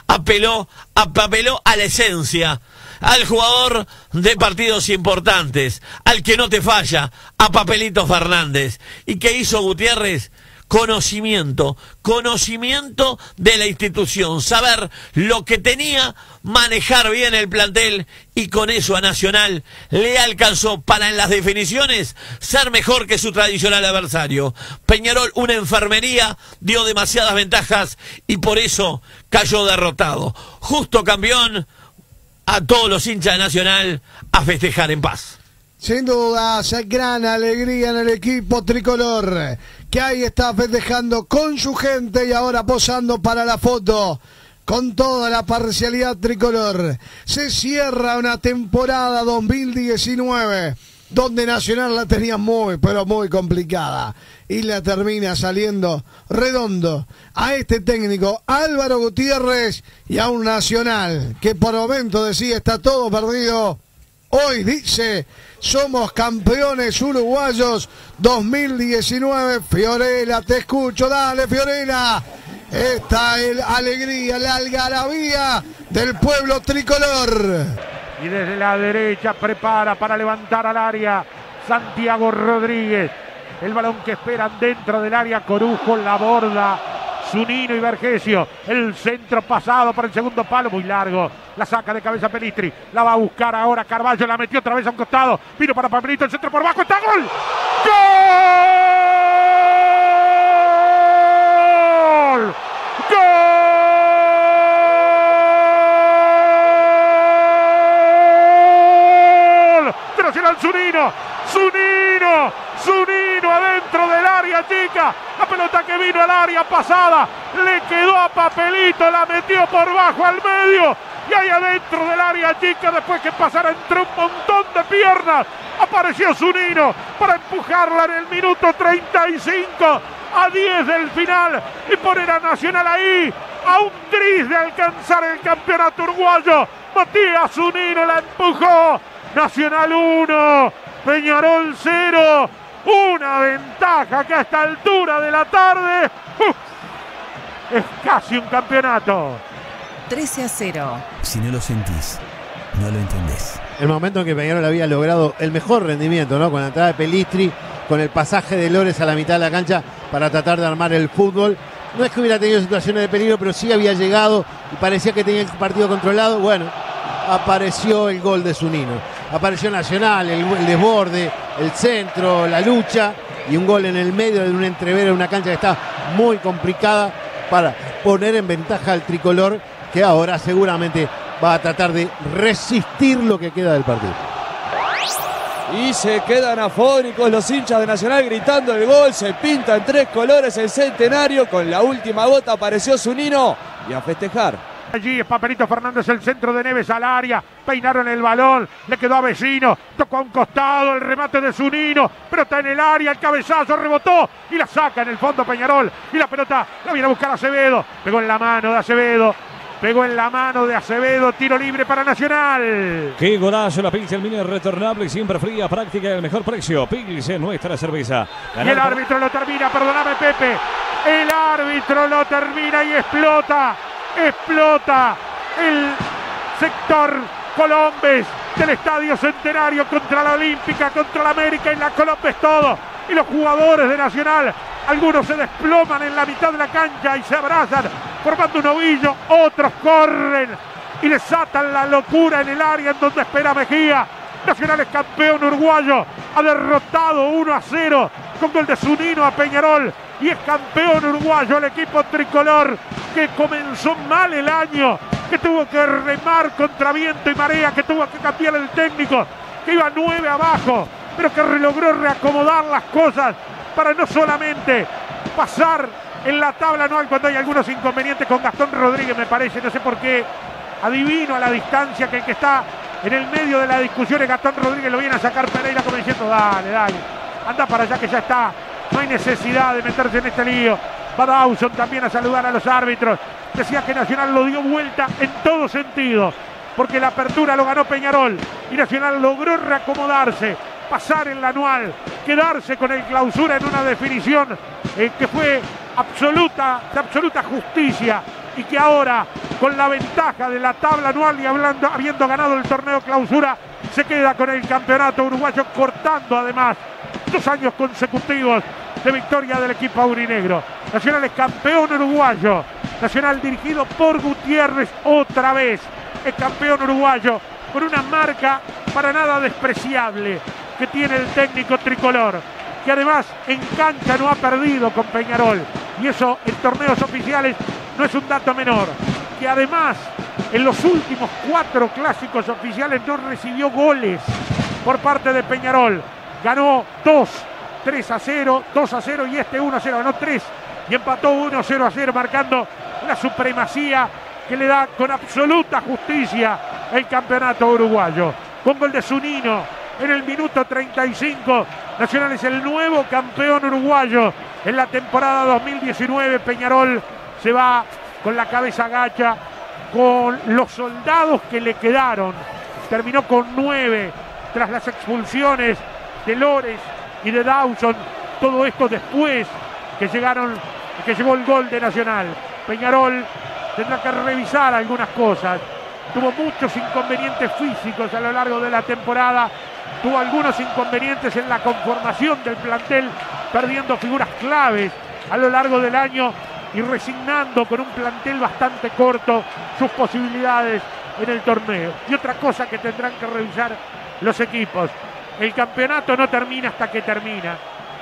Apeló, apeló a la esencia, al jugador de partidos importantes, al que no te falla, a Papelito Fernández. ¿Y qué hizo Gutiérrez? Conocimiento, conocimiento de la institución, saber lo que tenía, manejar bien el plantel, y con eso a Nacional le alcanzó para en las definiciones ser mejor que su tradicional adversario. Peñarol, una enfermería, dio demasiadas ventajas y por eso cayó derrotado. Justo campeón. A todos los hinchas de Nacional, a festejar en paz. Sin dudas, gran alegría en el equipo tricolor, que ahí está festejando con su gente y ahora posando para la foto con toda la parcialidad tricolor. Se cierra una temporada dos mil diecinueve donde Nacional la tenía muy, pero muy complicada, y la termina saliendo redondo a este técnico Álvaro Gutiérrez y a un Nacional que por momento decía está todo perdido. Hoy dice: somos campeones uruguayos dos mil diecinueve. Fiorella, te escucho, dale Fiorella. Esta es la alegría, la algarabía del pueblo tricolor. Y desde la derecha prepara para levantar al área Santiago Rodríguez. El balón que esperan dentro del área, Corujo la borda. Zunino y Bergesio, el centro pasado para el segundo palo, muy largo, la saca de cabeza Pellistri, la va a buscar ahora Carballo, la metió otra vez a un costado, vino para Papelito, el centro por abajo, está gol, gol, gol. Zunino, Zunino, Zunino adentro del área chica, la pelota que vino al área pasada, le quedó a Papelito, la metió por bajo al medio y ahí adentro del área chica, después que pasara entre un montón de piernas, apareció Zunino para empujarla en el minuto treinta y cinco a diez del final y poner a Nacional ahí, a un tris de alcanzar el campeonato uruguayo. Matías Zunino la empujó. Nacional uno, Peñarol cero, una ventaja que a esta altura de la tarde uh, es casi un campeonato. trece a cero. Si no lo sentís, no lo entendés. El momento en que Peñarol había logrado el mejor rendimiento, ¿no? Con la entrada de Pellistri, con el pasaje de Lores a la mitad de la cancha para tratar de armar el fútbol. No es que hubiera tenido situaciones de peligro, pero sí había llegado y parecía que tenía el partido controlado. Bueno, apareció el gol de Zunino. Apareció Nacional, el, el desborde, el centro, la lucha y un gol en el medio de un entrevero de una cancha que está muy complicada para poner en ventaja al tricolor, que ahora seguramente va a tratar de resistir lo que queda del partido. Y se quedan afónicos los hinchas de Nacional gritando el gol, se pinta en tres colores el Centenario, con la última gota apareció Zunino y a festejar. Allí es Papelito Fernández, el centro de Neves al área, peinaron el balón, le quedó a Vecino, tocó a un costado, el remate de Zunino, pero está en el área, el cabezazo, rebotó y la saca en el fondo Peñarol, y la pelota la viene a buscar Acevedo, pegó en la mano de Acevedo, pegó en la mano de Acevedo, tiro libre para Nacional. Qué golazo la Pilsen, mini retornable, siempre fría, práctica y el mejor precio, Pilsen, nuestra cerveza. Ganar y el árbitro lo termina, perdóname Pepe, el árbitro lo termina y explota. Explota el sector Colombes del Estadio Centenario contra la Olímpica, contra la América, y la Colombia es todo. Y los jugadores de Nacional, algunos se desploman en la mitad de la cancha y se abrazan formando un ovillo, otros corren y les atan la locura en el área en donde espera Mejía. Nacional es campeón uruguayo, ha derrotado uno a cero con gol de Zunino a Peñarol. Y es campeón uruguayo el equipo tricolor que comenzó mal el año, que tuvo que remar contra viento y marea, que tuvo que cambiar el técnico, que iba nueve abajo, pero que logró reacomodar las cosas para no solamente pasar en la tabla anual cuando hay algunos inconvenientes con Gastón Rodríguez, me parece, no sé por qué, adivino a la distancia que el que está en el medio de la discusión es Gastón Rodríguez, lo viene a sacar Pereira como diciendo dale, dale, anda para allá que ya está. No hay necesidad de meterse en este lío. Va Dawson también a saludar a los árbitros. Decía que Nacional lo dio vuelta en todo sentido, porque la apertura lo ganó Peñarol y Nacional logró reacomodarse, pasar en la anual, quedarse con el clausura en una definición eh, que fue absoluta, de absoluta justicia, y que ahora, con la ventaja de la tabla anual y hablando, habiendo ganado el torneo clausura, se queda con el campeonato uruguayo, cortando además dos años consecutivos de victoria del equipo aurinegro. Nacional es campeón uruguayo. Nacional dirigido por Gutiérrez otra vez. Es campeón uruguayo con una marca para nada despreciable que tiene el técnico tricolor, que además en cancha no ha perdido con Peñarol. Y eso en torneos oficiales no es un dato menor. Que además en los últimos cuatro clásicos oficiales no recibió goles por parte de Peñarol. Ganó dos, tres a cero, dos a cero y este uno a cero, ganó tres y empató uno cero a cero, marcando la supremacía que le da con absoluta justicia el campeonato uruguayo. Con gol de Zunino en el minuto treinta y cinco, Nacional es el nuevo campeón uruguayo en la temporada dos mil diecinueve. Peñarol se va con la cabeza gacha, con los soldados que le quedaron. Terminó con nueve tras las expulsiones de Lores y de Dawson, todo esto después que llegaron, que llegó el gol de Nacional. Peñarol tendrá que revisar algunas cosas, tuvo muchos inconvenientes físicos a lo largo de la temporada, tuvo algunos inconvenientes en la conformación del plantel, perdiendo figuras claves a lo largo del año y resignando con un plantel bastante corto sus posibilidades en el torneo. Y otra cosa que tendrán que revisar los equipos: el campeonato no termina hasta que termina.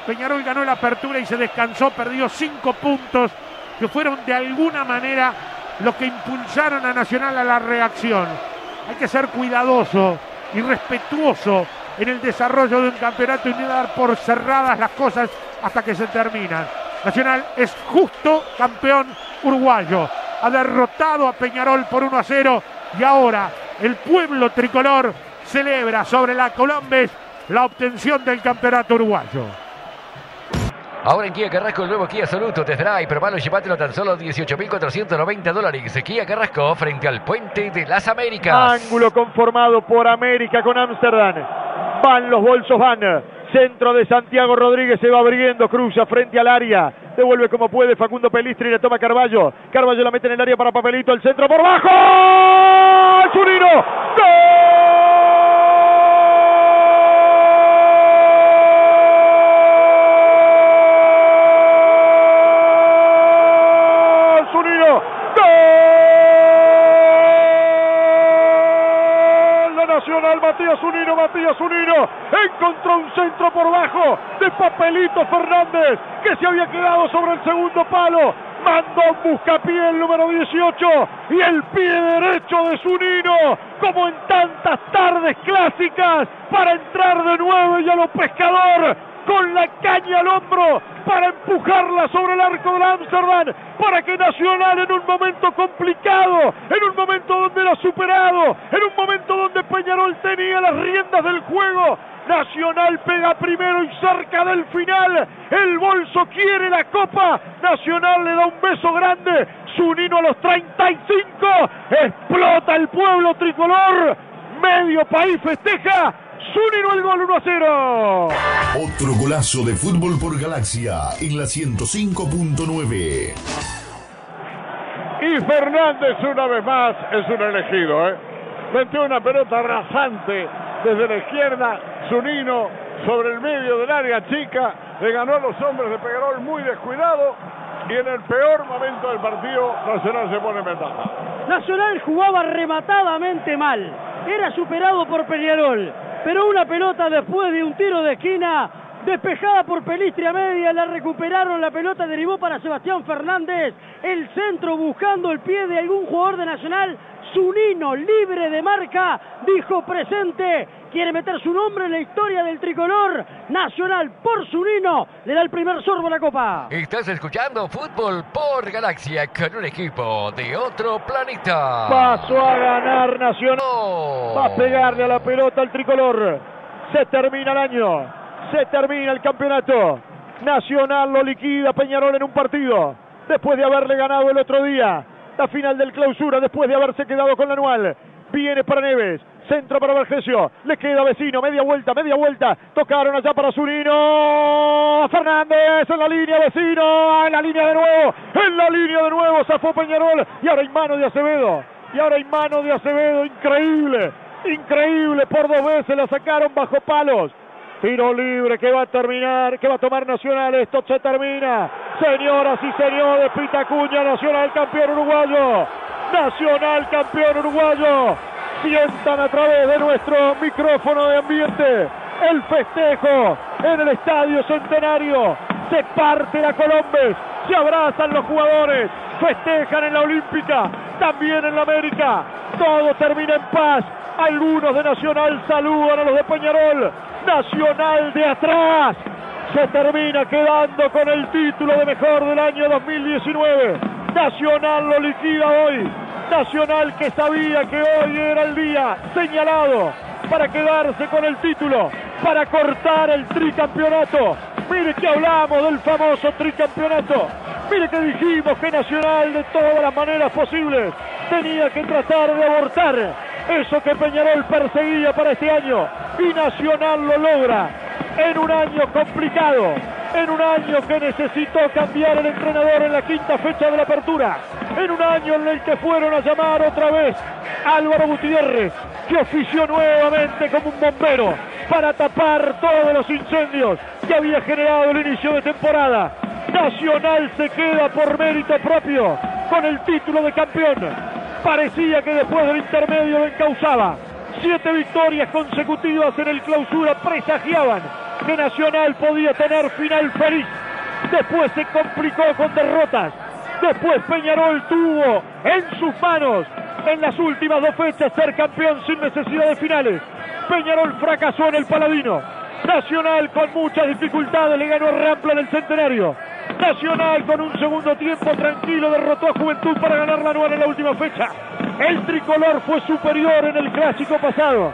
Peñarol ganó la apertura y se descansó, perdió cinco puntos que fueron de alguna manera los que impulsaron a Nacional a la reacción. Hay que ser cuidadoso y respetuoso en el desarrollo de un campeonato y no dar por cerradas las cosas hasta que se terminan. Nacional es justo campeón uruguayo, ha derrotado a Peñarol por uno a cero y ahora el pueblo tricolor celebra sobre la Colombes la obtención del campeonato uruguayo. Ahora en Kia Carrasco el nuevo Kia Soluto Test Drive, probalo y llévatelo tan solo dieciocho mil cuatrocientos noventa dólares. Kia Carrasco frente al Puente de las Américas. Ángulo conformado por América con Amsterdam. Van los bolsos, van. Centro de Santiago Rodríguez, se va abriendo, cruza frente al área, devuelve como puede Facundo Pellistri, le toma Carballo, Carballo la mete en el área para Papelito, el centro por bajo, Zunino, ¡gol! Zunino, ¡gol! La Nacional, Matías Zunino, Matías Zunino. Encontró un centro por bajo de Papelito Fernández, que se había quedado sobre el segundo palo. Mandó un buscapié el número dieciocho y el pie derecho de Zunino, como en tantas tardes clásicas, para entrar de nuevo y a lo pescador, con la caña al hombro, para empujarla sobre el arco del Amsterdam, para que Nacional, en un momento complicado, en un momento donde era superado, en un momento donde Peñarol tenía las riendas del juego, Nacional pega primero y cerca del final, el bolso quiere la copa, Nacional le da un beso grande, Zunino a los treinta y cinco, explota el pueblo tricolor, medio país festeja, Zunino el gol uno a cero. Otro golazo de Fútbol por Galaxia en la ciento cinco punto nueve. Y Fernández una vez más es un elegido, ¿eh? Metió una pelota rasante desde la izquierda, Zunino sobre el medio del área chica, le ganó a los hombres de Peñarol muy descuidado y en el peor momento del partido Nacional se pone ventaja. Nacional jugaba rematadamente mal, era superado por Peñarol, pero una pelota después de un tiro de esquina despejada por Pellistri a media, la recuperaron, la pelota derivó para Sebastián Fernández, el centro buscando el pie de algún jugador de Nacional. Zunino, libre de marca, dijo presente, quiere meter su nombre en la historia del tricolor. Nacional por Zunino le da el primer sorbo a la copa. Estás escuchando Fútbol por Galaxia con un equipo de otro planeta. Pasó a ganar Nacional. Oh. Va a pegarle a la pelota al tricolor. Se termina el año, se termina el campeonato. Nacional lo liquida Peñarol en un partido, después de haberle ganado el otro día la final del clausura, después de haberse quedado con la anual. Viene para Neves, centro para Bergesio, le queda Vecino, media vuelta, media vuelta, tocaron allá para Zunino, Fernández en la línea, Vecino, en la línea de nuevo, en la línea de nuevo, zafó Peñarol, y ahora hay mano de Acevedo, y ahora hay mano de Acevedo, increíble, increíble, por dos veces la sacaron bajo palos. Tiro libre que va a terminar, que va a tomar Nacional, esto se termina. Señoras y señores, pita Cunha, Nacional campeón uruguayo. Nacional campeón uruguayo. Sientan a través de nuestro micrófono de ambiente el festejo en el Estadio Centenario. Se parte la Colombes, se abrazan los jugadores, festejan en la Olímpica, también en la América. Todo termina en paz. Algunos de Nacional saludan a los de Peñarol. Nacional de atrás se termina quedando con el título de mejor del año dos mil diecinueve. Nacional lo liquida hoy. Nacional, que sabía que hoy era el día señalado para quedarse con el título, para cortar el tricampeonato. Mire que hablamos del famoso tricampeonato. Mire que dijimos que Nacional, de todas las maneras posibles, tenía que tratar de abortar eso que Peñarol perseguía para este año, y Nacional lo logra en un año complicado, en un año que necesitó cambiar el entrenador en la quinta fecha de la apertura, en un año en el que fueron a llamar otra vez a Álvaro Gutiérrez, que ofició nuevamente como un bombero para tapar todos los incendios que había generado el inicio de temporada. Nacional se queda por mérito propio con el título de campeón. Parecía que después del intermedio lo encauzaba. Siete victorias consecutivas en el clausura presagiaban que Nacional podía tener final feliz. Después se complicó con derrotas. Después Peñarol tuvo en sus manos en las últimas dos fechas ser campeón sin necesidad de finales. Peñarol fracasó en el Paladino. Nacional con muchas dificultades le ganó a Rampla en el Centenario. Nacional con un segundo tiempo tranquilo derrotó a Juventud para ganar la anual en la última fecha. El tricolor fue superior en el clásico pasado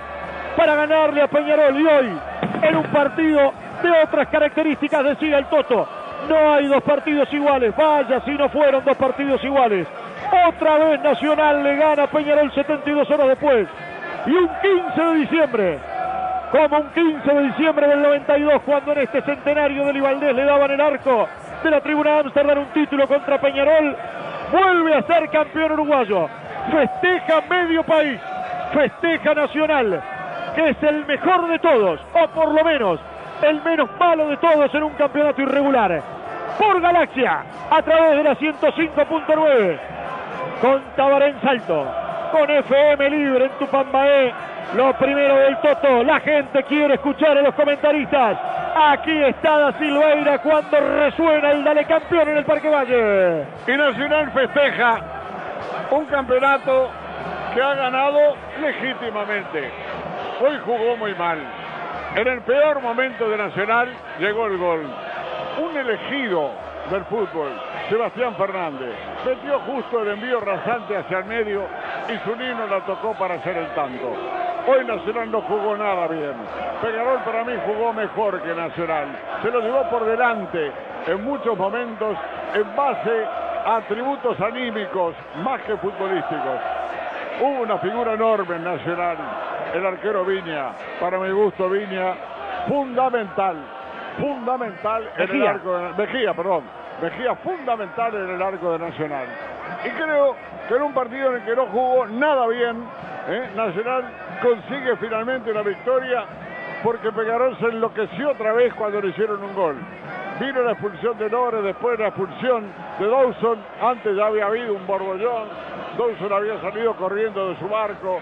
para ganarle a Peñarol y hoy en un partido de otras características, decía el Toto, no hay dos partidos iguales. Vaya si no fueron dos partidos iguales. Otra vez Nacional le gana a Peñarol setenta y dos horas después. Y un quince de diciembre, como un quince de diciembre del noventa y dos, cuando en este Centenario de Ibaldés le daban el arco de la Tribuna Amsterdam un título contra Peñarol, vuelve a ser campeón uruguayo. Festeja medio país, festeja Nacional, que es el mejor de todos, o por lo menos el menos malo de todos en un campeonato irregular. Por Galaxia, a través de la ciento cinco punto nueve, con Tabaré en Salto, con F M Libre en Tupambaé. Lo primero del Toto, la gente quiere escuchar a los comentaristas. Aquí está Da Silveira cuando resuena el Dale Campeón en el Parque Valle. Y Nacional festeja un campeonato que ha ganado legítimamente. Hoy jugó muy mal. En el peor momento de Nacional llegó el gol. Un elegido del fútbol, Sebastián Fernández, metió justo el envío rasante hacia el medio y Zunino la tocó para hacer el tanto. Hoy Nacional no jugó nada bien. Peñarol para mí jugó mejor que Nacional. Se lo llevó por delante en muchos momentos en base a atributos anímicos más que futbolísticos. Hubo una figura enorme en Nacional, el arquero Viña. Para mi gusto, Viña, fundamental, fundamental en el arco de Mejía, perdón. Mejía fundamental en el arco de Nacional. Y creo que en un partido en el que no jugó nada bien, ¿eh? Nacional consigue finalmente la victoria porque Peñarol se enloqueció otra vez cuando le hicieron un gol. Vino la expulsión de Lores, después la expulsión de Dawson. Antes ya había habido un borbollón. Dawson había salido corriendo de su barco,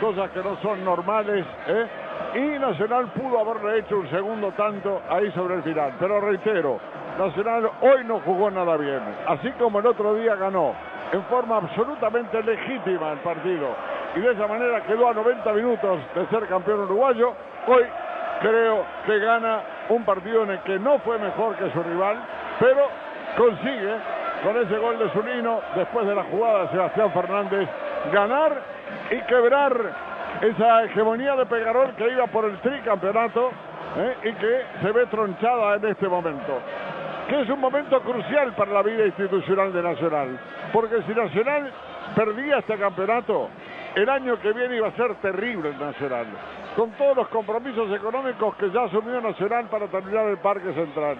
cosas que no son normales, ¿eh? Y Nacional pudo haberle hecho un segundo tanto ahí sobre el final. Pero reitero, Nacional hoy no jugó nada bien. Así como el otro día ganó en forma absolutamente legítima el partido y de esa manera quedó a noventa minutos de ser campeón uruguayo, hoy creo que gana un partido en el que no fue mejor que su rival, pero consigue con ese gol de Zunino, después de la jugada de Sebastián Fernández, ganar y quebrar esa hegemonía de Peñarol que iba por el tricampeonato, ¿eh? Y que se ve tronchada en este momento, que es un momento crucial para la vida institucional de Nacional, porque si Nacional perdía este campeonato, el año que viene iba a ser terrible en Nacional, con todos los compromisos económicos que ya asumió Nacional para terminar el Parque Central.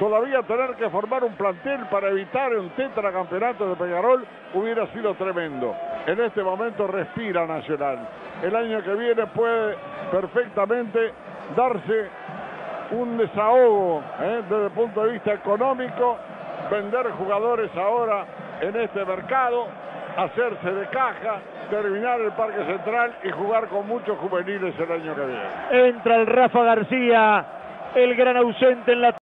Todavía tener que formar un plantel para evitar un tetracampeonato de Peñarol hubiera sido tremendo. En este momento respira Nacional. El año que viene puede perfectamente darse un desahogo, ¿eh? Desde el punto de vista económico, vender jugadores ahora en este mercado, hacerse de caja, terminar el Parque Central y jugar con muchos juveniles el año que viene. Entra el Rafa García, el gran ausente en la